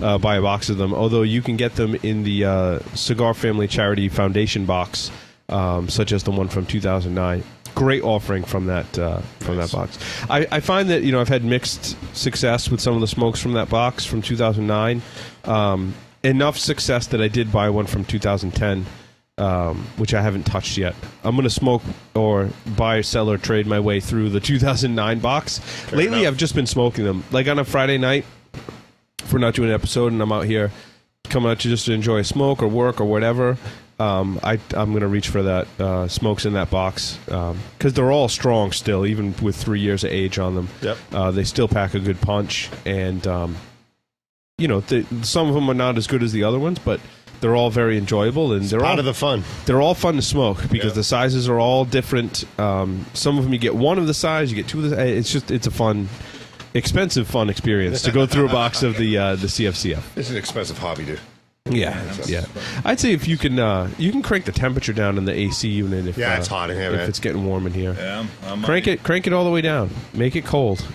uh, buy a box of them, although you can get them in the uh, Cigar Family Charity Foundation box, um, such as the one from two thousand nine. Great offering from that uh, from nice. that box. I, I find that, you know, I've had mixed success with some of the smokes from that box from two thousand nine. Um, enough success that I did buy one from two thousand ten. Um, which I haven't touched yet. I'm going to smoke or buy, sell, or trade my way through the two thousand nine box. Fair Lately, enough. I've just been smoking them. Like on a Friday night, if we're not doing an episode and I'm out here coming out to just enjoy a smoke or work or whatever, um, I, I'm going to reach for that uh, smokes in that box. Because um, they're all strong still, even with three years of age on them. Yep. Uh, they still pack a good punch. And, um, you know, th some of them are not as good as the other ones, but... They're all very enjoyable, and it's they're part all, of the fun. They're all fun to smoke because yeah. the sizes are all different. Um, some of them you get one of the size, you get two of the. It's just it's a fun, expensive fun experience to go through a box of the uh, the C F C F. It's an expensive hobby, dude. Yeah, yeah. yeah. I'd say if you can, uh, you can crank the temperature down in the A C unit. If, yeah, uh, it's hot in here. If man. it's getting warm in here, yeah, I'm, I'm crank it, crank it all the way down. Make it cold.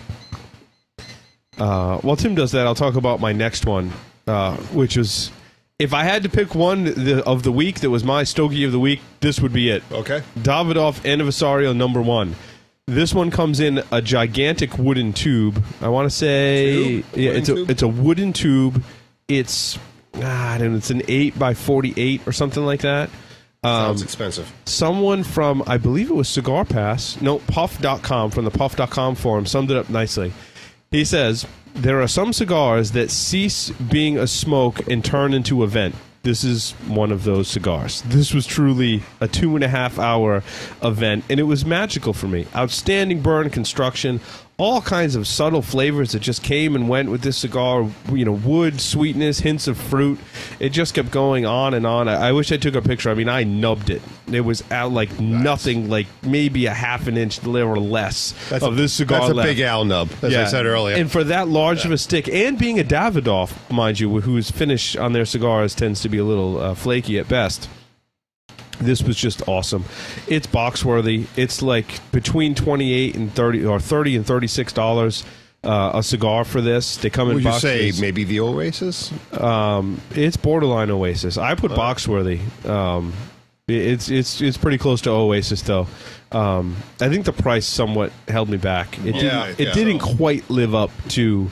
Uh, while Tim does that, I'll talk about my next one, uh, which is. If I had to pick one the, of the week that was my Stogie of the week, this would be it. Okay. Davidoff Anniversario number one. This one comes in a gigantic wooden tube. I want to say... Tube? Yeah, it's a, it's a wooden tube. It's ah, I don't know, it's an eight by forty-eight or something like that. Um, Sounds expensive. Someone from, I believe it was Cigar Pass, no, Puff dot com, from the Puff dot com forum, summed it up nicely. He says... There are some cigars that cease being a smoke and turn into a vent. This is one of those cigars. This was truly a two and a half hour event, and it was magical for me. Outstanding burn construction, all kinds of subtle flavors that just came and went with this cigar. You know, wood, sweetness, hints of fruit. It just kept going on and on. I, I wish I took a picture. I mean, I nubbed it. It was out like nice. nothing, like maybe a half an inch or less that's of a, this cigar That's a left. Big Al nub, as yeah. I said earlier. And for that large yeah. of a stick, and being a Davidoff, mind you, whose finish on their cigars tends to be a little uh, flaky at best, this was just awesome. It's box worthy. It's like between twenty-eight and thirty, or thirty and thirty-six dollars uh, a cigar for this. They come in boxes. Would you say maybe the Oasis? Um, it's borderline Oasis. I put uh. box worthy. Um, It's it's it's pretty close to Oasis though. Um, I think the price somewhat held me back. It yeah, didn't, it yeah, didn't so. quite live up to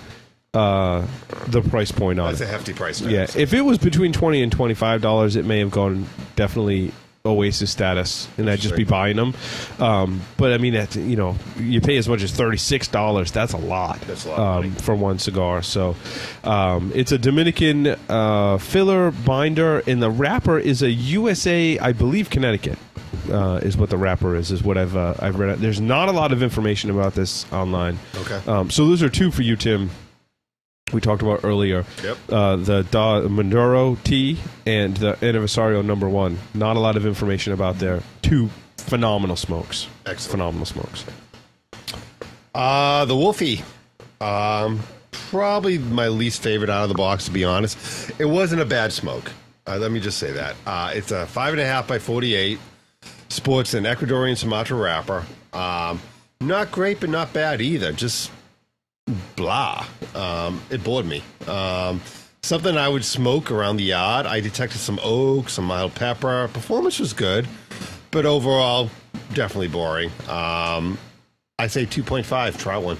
uh, the price point on That's it. That's a hefty price. Now, yeah, so. If it was between twenty and twenty five dollars, it may have gone definitely Oasis status, and I'd just be buying them. Um, but I mean, that you know, you pay as much as thirty six dollars. That's a lot. That's a lot um, for one cigar. So um, it's a Dominican uh, filler binder, and the wrapper is a U S A, I believe, Connecticut. Uh, is what the wrapper is, is what I've uh, I've read. There's not a lot of information about this online. Okay. Um, so those are two for you, Tim. We talked about earlier. Yep. Uh, the da Maduro tea and the Anniversario number one. Not a lot of information about there. Two phenomenal smokes. Excellent. Phenomenal smokes. Uh, the Wolfie. Um, probably my least favorite out of the box, to be honest. It wasn't a bad smoke. Uh, let me just say that. Uh, it's a five and a half by forty-eight. Sports an Ecuadorian Sumatra wrapper. Um, not great, but not bad either. Just blah. Um, it bored me. Um, something I would smoke around the yard. I detected some oak, some mild pepper. Performance was good, but overall, definitely boring. Um, I say two point five. Try one.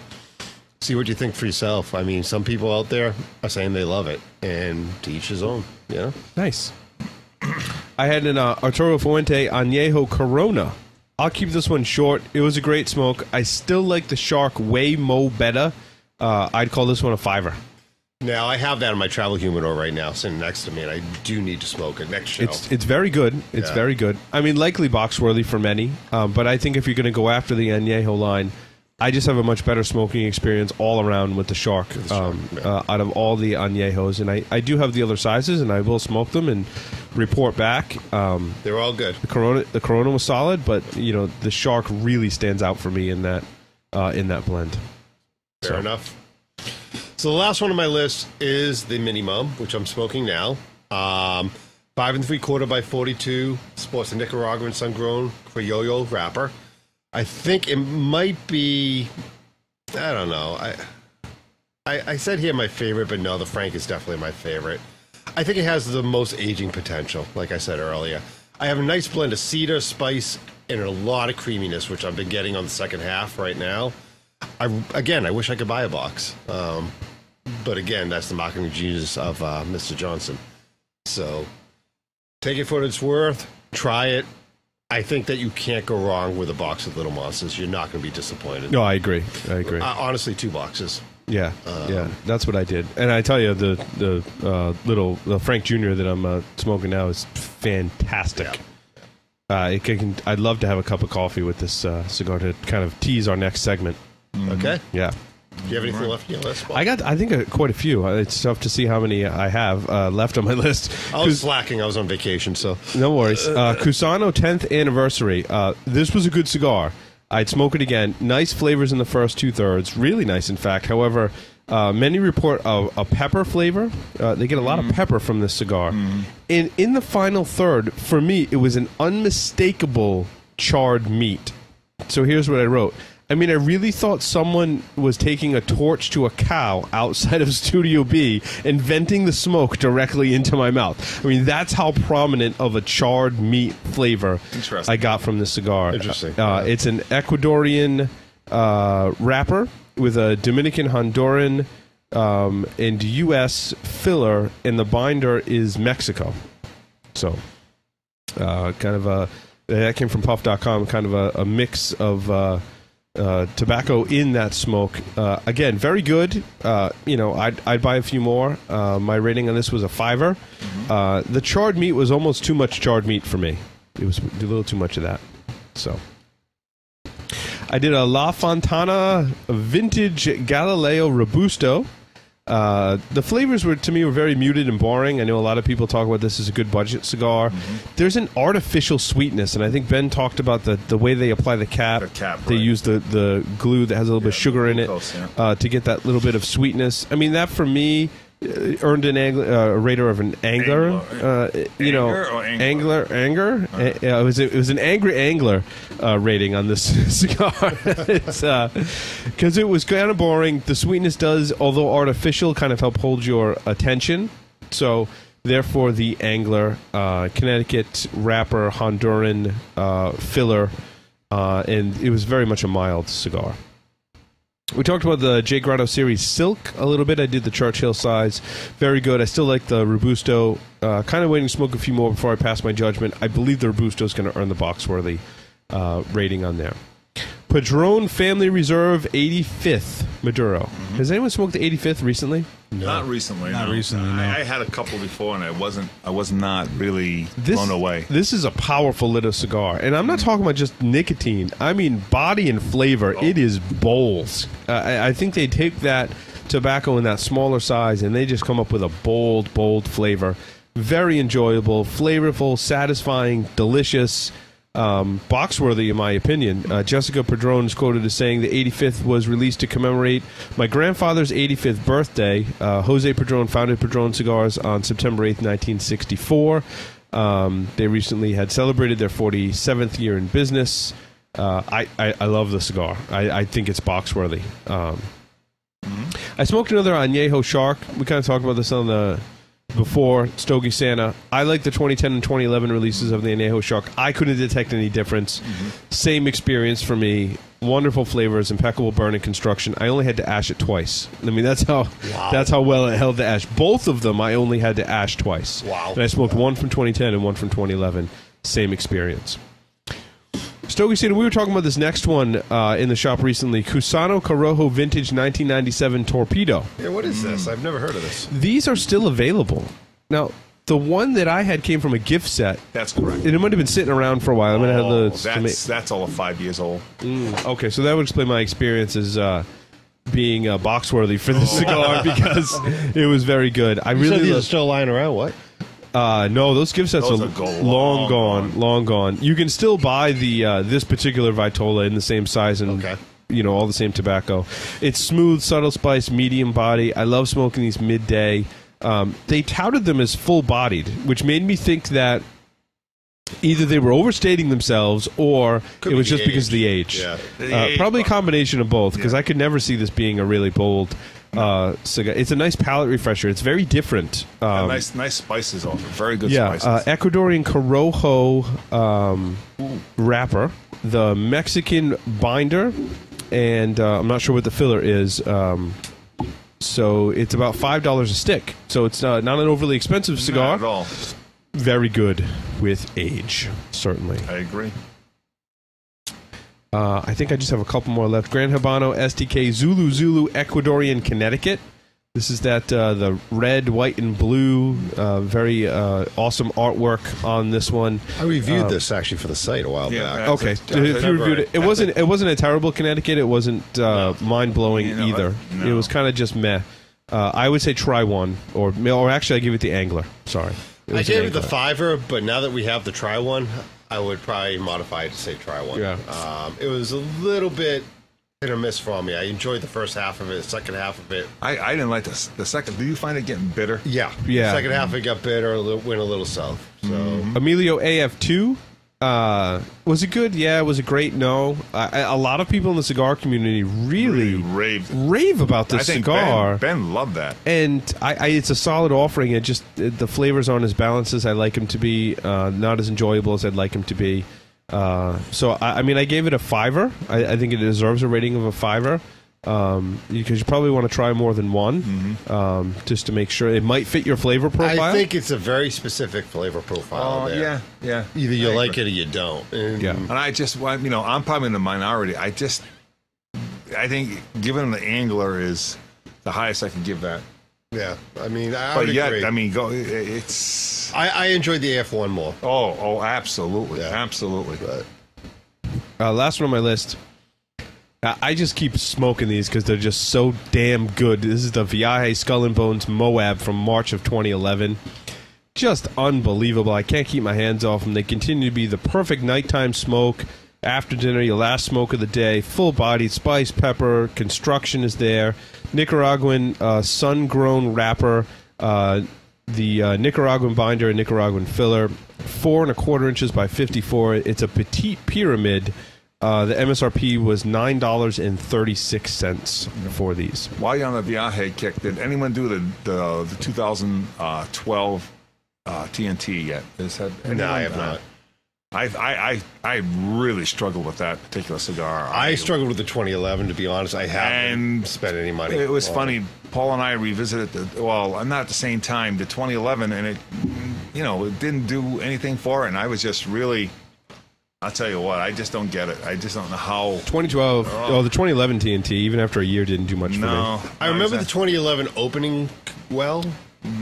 See what you think for yourself. I mean, some people out there are saying they love it, and to each his own. Yeah. Nice. I had an uh, Arturo Fuente Anejo Corona. I'll keep this one short. It was a great smoke. I still like the Shark way mo better. Uh, I'd call this one a fiver. Now, I have that in my travel humidor right now, sitting next to me, and I do need to smoke it next show. It's, it's very good. It's yeah. very good. I mean, likely box-worthy for many, um, but I think if you're going to go after the Añejo line, I just have a much better smoking experience all around with the Shark, the Shark um, yeah. uh, out of all the Añejos. And I, I do have the other sizes, and I will smoke them and report back. Um, They're all good. The Corona, the Corona was solid, but you know the Shark really stands out for me in that, uh, in that blend. Fair enough. So the last one on my list is the Mini Mum, which I'm smoking now. Um, five and three quarter by forty-two, sports a Nicaraguan sun-grown Criollo wrapper. I think it might be, I don't know. I, I I said here my favorite, but no, the Frank is definitely my favorite. I think it has the most aging potential, like I said earlier. I have a nice blend of cedar, spice, and a lot of creaminess, which I've been getting on the second half right now. I, again, I wish I could buy a box. Um, but again, that's the mocking genius of uh, Mister Johnson. So take it for what it's worth. Try it. I think that you can't go wrong with a box of Little Monsters. You're not going to be disappointed. No, I agree. I agree. Uh, honestly, two boxes. Yeah, um, yeah. That's what I did. And I tell you, the the uh, little the Frank Junior that I'm uh, smoking now is fantastic. Yeah. Uh, it can, I'd love to have a cup of coffee with this uh, cigar to kind of tease our next segment. Okay. Yeah. Do you have anything left on your list? Well, I got, I think, uh, quite a few. It's tough to see how many I have uh, left on my list. I was slacking. I was on vacation, so no worries. Uh, Cusano tenth anniversary. Uh, this was a good cigar. I'd smoke it again. Nice flavors in the first two thirds. Really nice, in fact. However, uh, many report a, a pepper flavor. Uh, they get a lot mm. of pepper from this cigar. Mm. And in the final third, for me, it was an unmistakable charred meat. So here's what I wrote. I mean, I really thought someone was taking a torch to a cow outside of Studio B and venting the smoke directly into my mouth. I mean, that's how prominent of a charred meat flavor I got from this cigar. Interesting. Uh, yeah. It's an Ecuadorian uh, wrapper with a Dominican, Honduran, um, and U S filler, and the binder is Mexico. So, uh, kind of a... That came from puff dot com, kind of a, a mix of... Uh, uh, tobacco in that smoke. Uh, again, very good. Uh, you know, I'd, I'd buy a few more. Uh, my rating on this was a fiver. Uh, the charred meat was almost too much charred meat for me. It was a little too much of that. So I did a La Fontana Vintage Galileo Robusto. Uh, the flavors were, to me, were very muted and boring. I know a lot of people talk about this as a good budget cigar. Mm-hmm. There's an artificial sweetness, and I think Ben talked about the, the way they apply the cap. The cap, right. They use the, the glue that has a little yeah, bit of sugar in glucose, it yeah. uh, to get that little bit of sweetness. I mean, that for me uh, earned an ang- uh, a rater of an angler. Uh, you know, or angler, angler, anger. Right. A- uh, it was a, it was an angry angler uh, rating on this cigar. It's, uh, because it was kind of boring. The sweetness does, although artificial, kind of help hold your attention. So, therefore, the Angler, uh, Connecticut wrapper, Honduran uh, filler, uh, and it was very much a mild cigar. We talked about the J. Grotto Series Silk a little bit. I did the Churchill size. Very good. I still like the Robusto. Uh, kind of waiting to smoke a few more before I pass my judgment. I believe the Robusto is going to earn the Boxworthy uh, rating on there. Padron Family Reserve eighty-fifth Maduro. Mm-hmm. Has anyone smoked the eighty-fifth recently? No. Not recently. Not no. recently. No. I, I had a couple before, and I wasn't. I was not really this, blown away. This is a powerful little cigar, and I'm not mm-hmm. talking about just nicotine. I mean body and flavor. Oh. It is bowls. Uh, I, I think they take that tobacco in that smaller size, and they just come up with a bold, bold flavor. Very enjoyable, flavorful, satisfying, delicious. Um, Boxworthy, in my opinion. Uh, Jessica Padron is quoted as saying the eighty-fifth was released to commemorate my grandfather's eighty-fifth birthday. Uh, Jose Padron founded Padron Cigars on September eighth, nineteen sixty-four. Um, they recently had celebrated their forty-seventh year in business. Uh, I, I, I love the cigar. I, I think it's Boxworthy. Um, mm-hmm. I smoked another Añejo Shark. We kind of talked about this on the... before Stogie Santa. I like the twenty ten and twenty eleven releases of the Añejo Shark. I couldn't detect any difference. Mm-hmm. Same experience for me. Wonderful flavors, impeccable burn and construction. I only had to ash it twice. I mean, that's how wow. that's how well it held the ash. Both of them I only had to ash twice. Wow. And I smoked one from twenty ten and one from twenty eleven. Same experience. Stogie Santa, we were talking about this next one uh, in the shop recently. Cusano Corojo Vintage nineteen ninety-seven Torpedo. Yeah, what is this? I've never heard of this. These are still available. Now, the one that I had came from a gift set. That's correct. And it might have been sitting around for a while. I might have oh, the, that's, that's all of five years old. Mm, okay, so that would explain my experience as uh, being uh, Boxworthy for this oh. cigar because it was very good. I you really said these lo- are still lying around, what? Uh, no, those gift sets those are, are go- long, long gone, gone, long gone. You can still buy the uh, this particular Vitola in the same size and okay. you know all the same tobacco. It's smooth, subtle spice, medium body. I love smoking these midday. Um, they touted them as full-bodied, which made me think that either they were overstating themselves or could it was be just because of the age. Yeah. The uh, age probably a combination of both because yeah. I could never see this being a really bold... Uh, cigar. It's a nice palate refresher. It's very different. Um, yeah, nice, nice spices off it. Very good yeah, spices. Yeah, uh, Ecuadorian Corojo um, wrapper, the Mexican binder, and uh, I'm not sure what the filler is. Um, so it's about five dollars a stick. So it's uh, not an overly expensive cigar. Not at all. Very good with age, certainly. I agree. Uh, I think I just have a couple more left. Gran Habano S D K Zulu Zulu Ecuadorian Connecticut. This is that uh, the red, white, and blue. Uh, very uh, awesome artwork on this one. I reviewed um, this actually for the site a while yeah, back. Okay, a, if you reviewed it, it wasn't it wasn't a terrible Connecticut. It wasn't uh, no. mind blowing you know, either. No. It was kind of just meh. Uh, I would say try one, or or actually I give it the Angler. Sorry, I gave it the fiver, but now that we have the try one. I would probably modify it to say try one. Yeah. Um, it was a little bit hit or miss for me. I enjoyed the first half of it, the second half of it. I, I didn't like this. The second, do you find it getting bitter? Yeah. yeah. The second mm. half, it got bitter, a little, went a little south. So mm. Emilio A F two, uh, was it good? Yeah. Was it great? No. I, a lot of people in the cigar community really, really rave. rave about this I think cigar. Ben, Ben loved that. And I, I, it's a solid offering. It just the flavors aren't as balanced as I like them to be, uh, not as enjoyable as I'd like them to be. Uh, so, I, I mean, I gave it a fiver. I, I think it deserves a rating of a fiver. Um, because you probably want to try more than one, mm-hmm. um, just to make sure it might fit your flavor profile. I think it's a very specific flavor profile. Uh, there. Yeah, yeah. Either you I like agree. it or you don't. And yeah. And I just, you know, I'm probably in the minority. I just I think giving him the angler is the highest I can give that. Yeah, I mean, I but would yet, agree. I mean, go. It's. I, I enjoyed the A F one more. Oh, oh, absolutely, yeah. absolutely. But uh, last one on my list. I just keep smoking these because they're just so damn good. This is the Viaje Skull and Bones Moab from March of twenty eleven. Just unbelievable. I can't keep my hands off them. They continue to be the perfect nighttime smoke. After dinner, your last smoke of the day. Full-bodied spice, pepper. Construction is there. Nicaraguan uh, sun-grown wrapper. Uh, the uh, Nicaraguan binder and Nicaraguan filler. Four and a quarter inches by fifty-four. It's a petite pyramid. Uh, the M S R P was nine dollars and thirty-six cents for these. While you're on the Viaje kick, did anyone do the the, the two thousand twelve uh, T N T yet? Has had anyone? No, I have not. I, I I I really struggled with that particular cigar. I, I struggled with the twenty eleven, to be honest. I haven't spent any money. It was funny. Paul and I revisited the, well, not at the same time, the twenty eleven, and it, you know, it didn't do anything for it. And I was just really. I'll tell you what, I just don't get it. I just don't know how... twenty twelve, oh, the twenty eleven T N T, even after a year, didn't do much no, for me. I remember exactly. The twenty eleven opening well.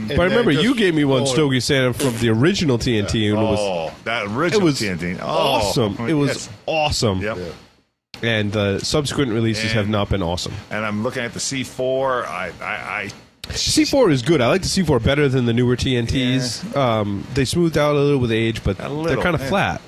But I remember you gave me one Stogie Santa from the original T N T. Yeah. And it was, oh, that original it was T N T. Oh, awesome. I mean, it was yes. awesome. Yep. Yeah. And uh, subsequent releases and, have not been awesome. And I'm looking at the C four. I... I, I C four is good. I like the C four better than the newer T N Ts. Yeah. Um, they smoothed out a little with age, but little, they're kind of yeah. flat.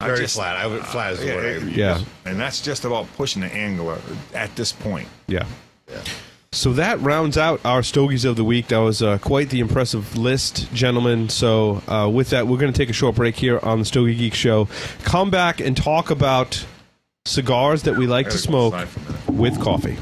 Very I just, flat. I would flat as uh, yeah, yeah, and that's just about pushing the angler at this point. Yeah. yeah. So that rounds out our Stogies of the week. That was uh, quite the impressive list, gentlemen. So uh, with that, we're going to take a short break here on the Stogie Geek Show. Come back and talk about cigars that we like to smoke with coffee.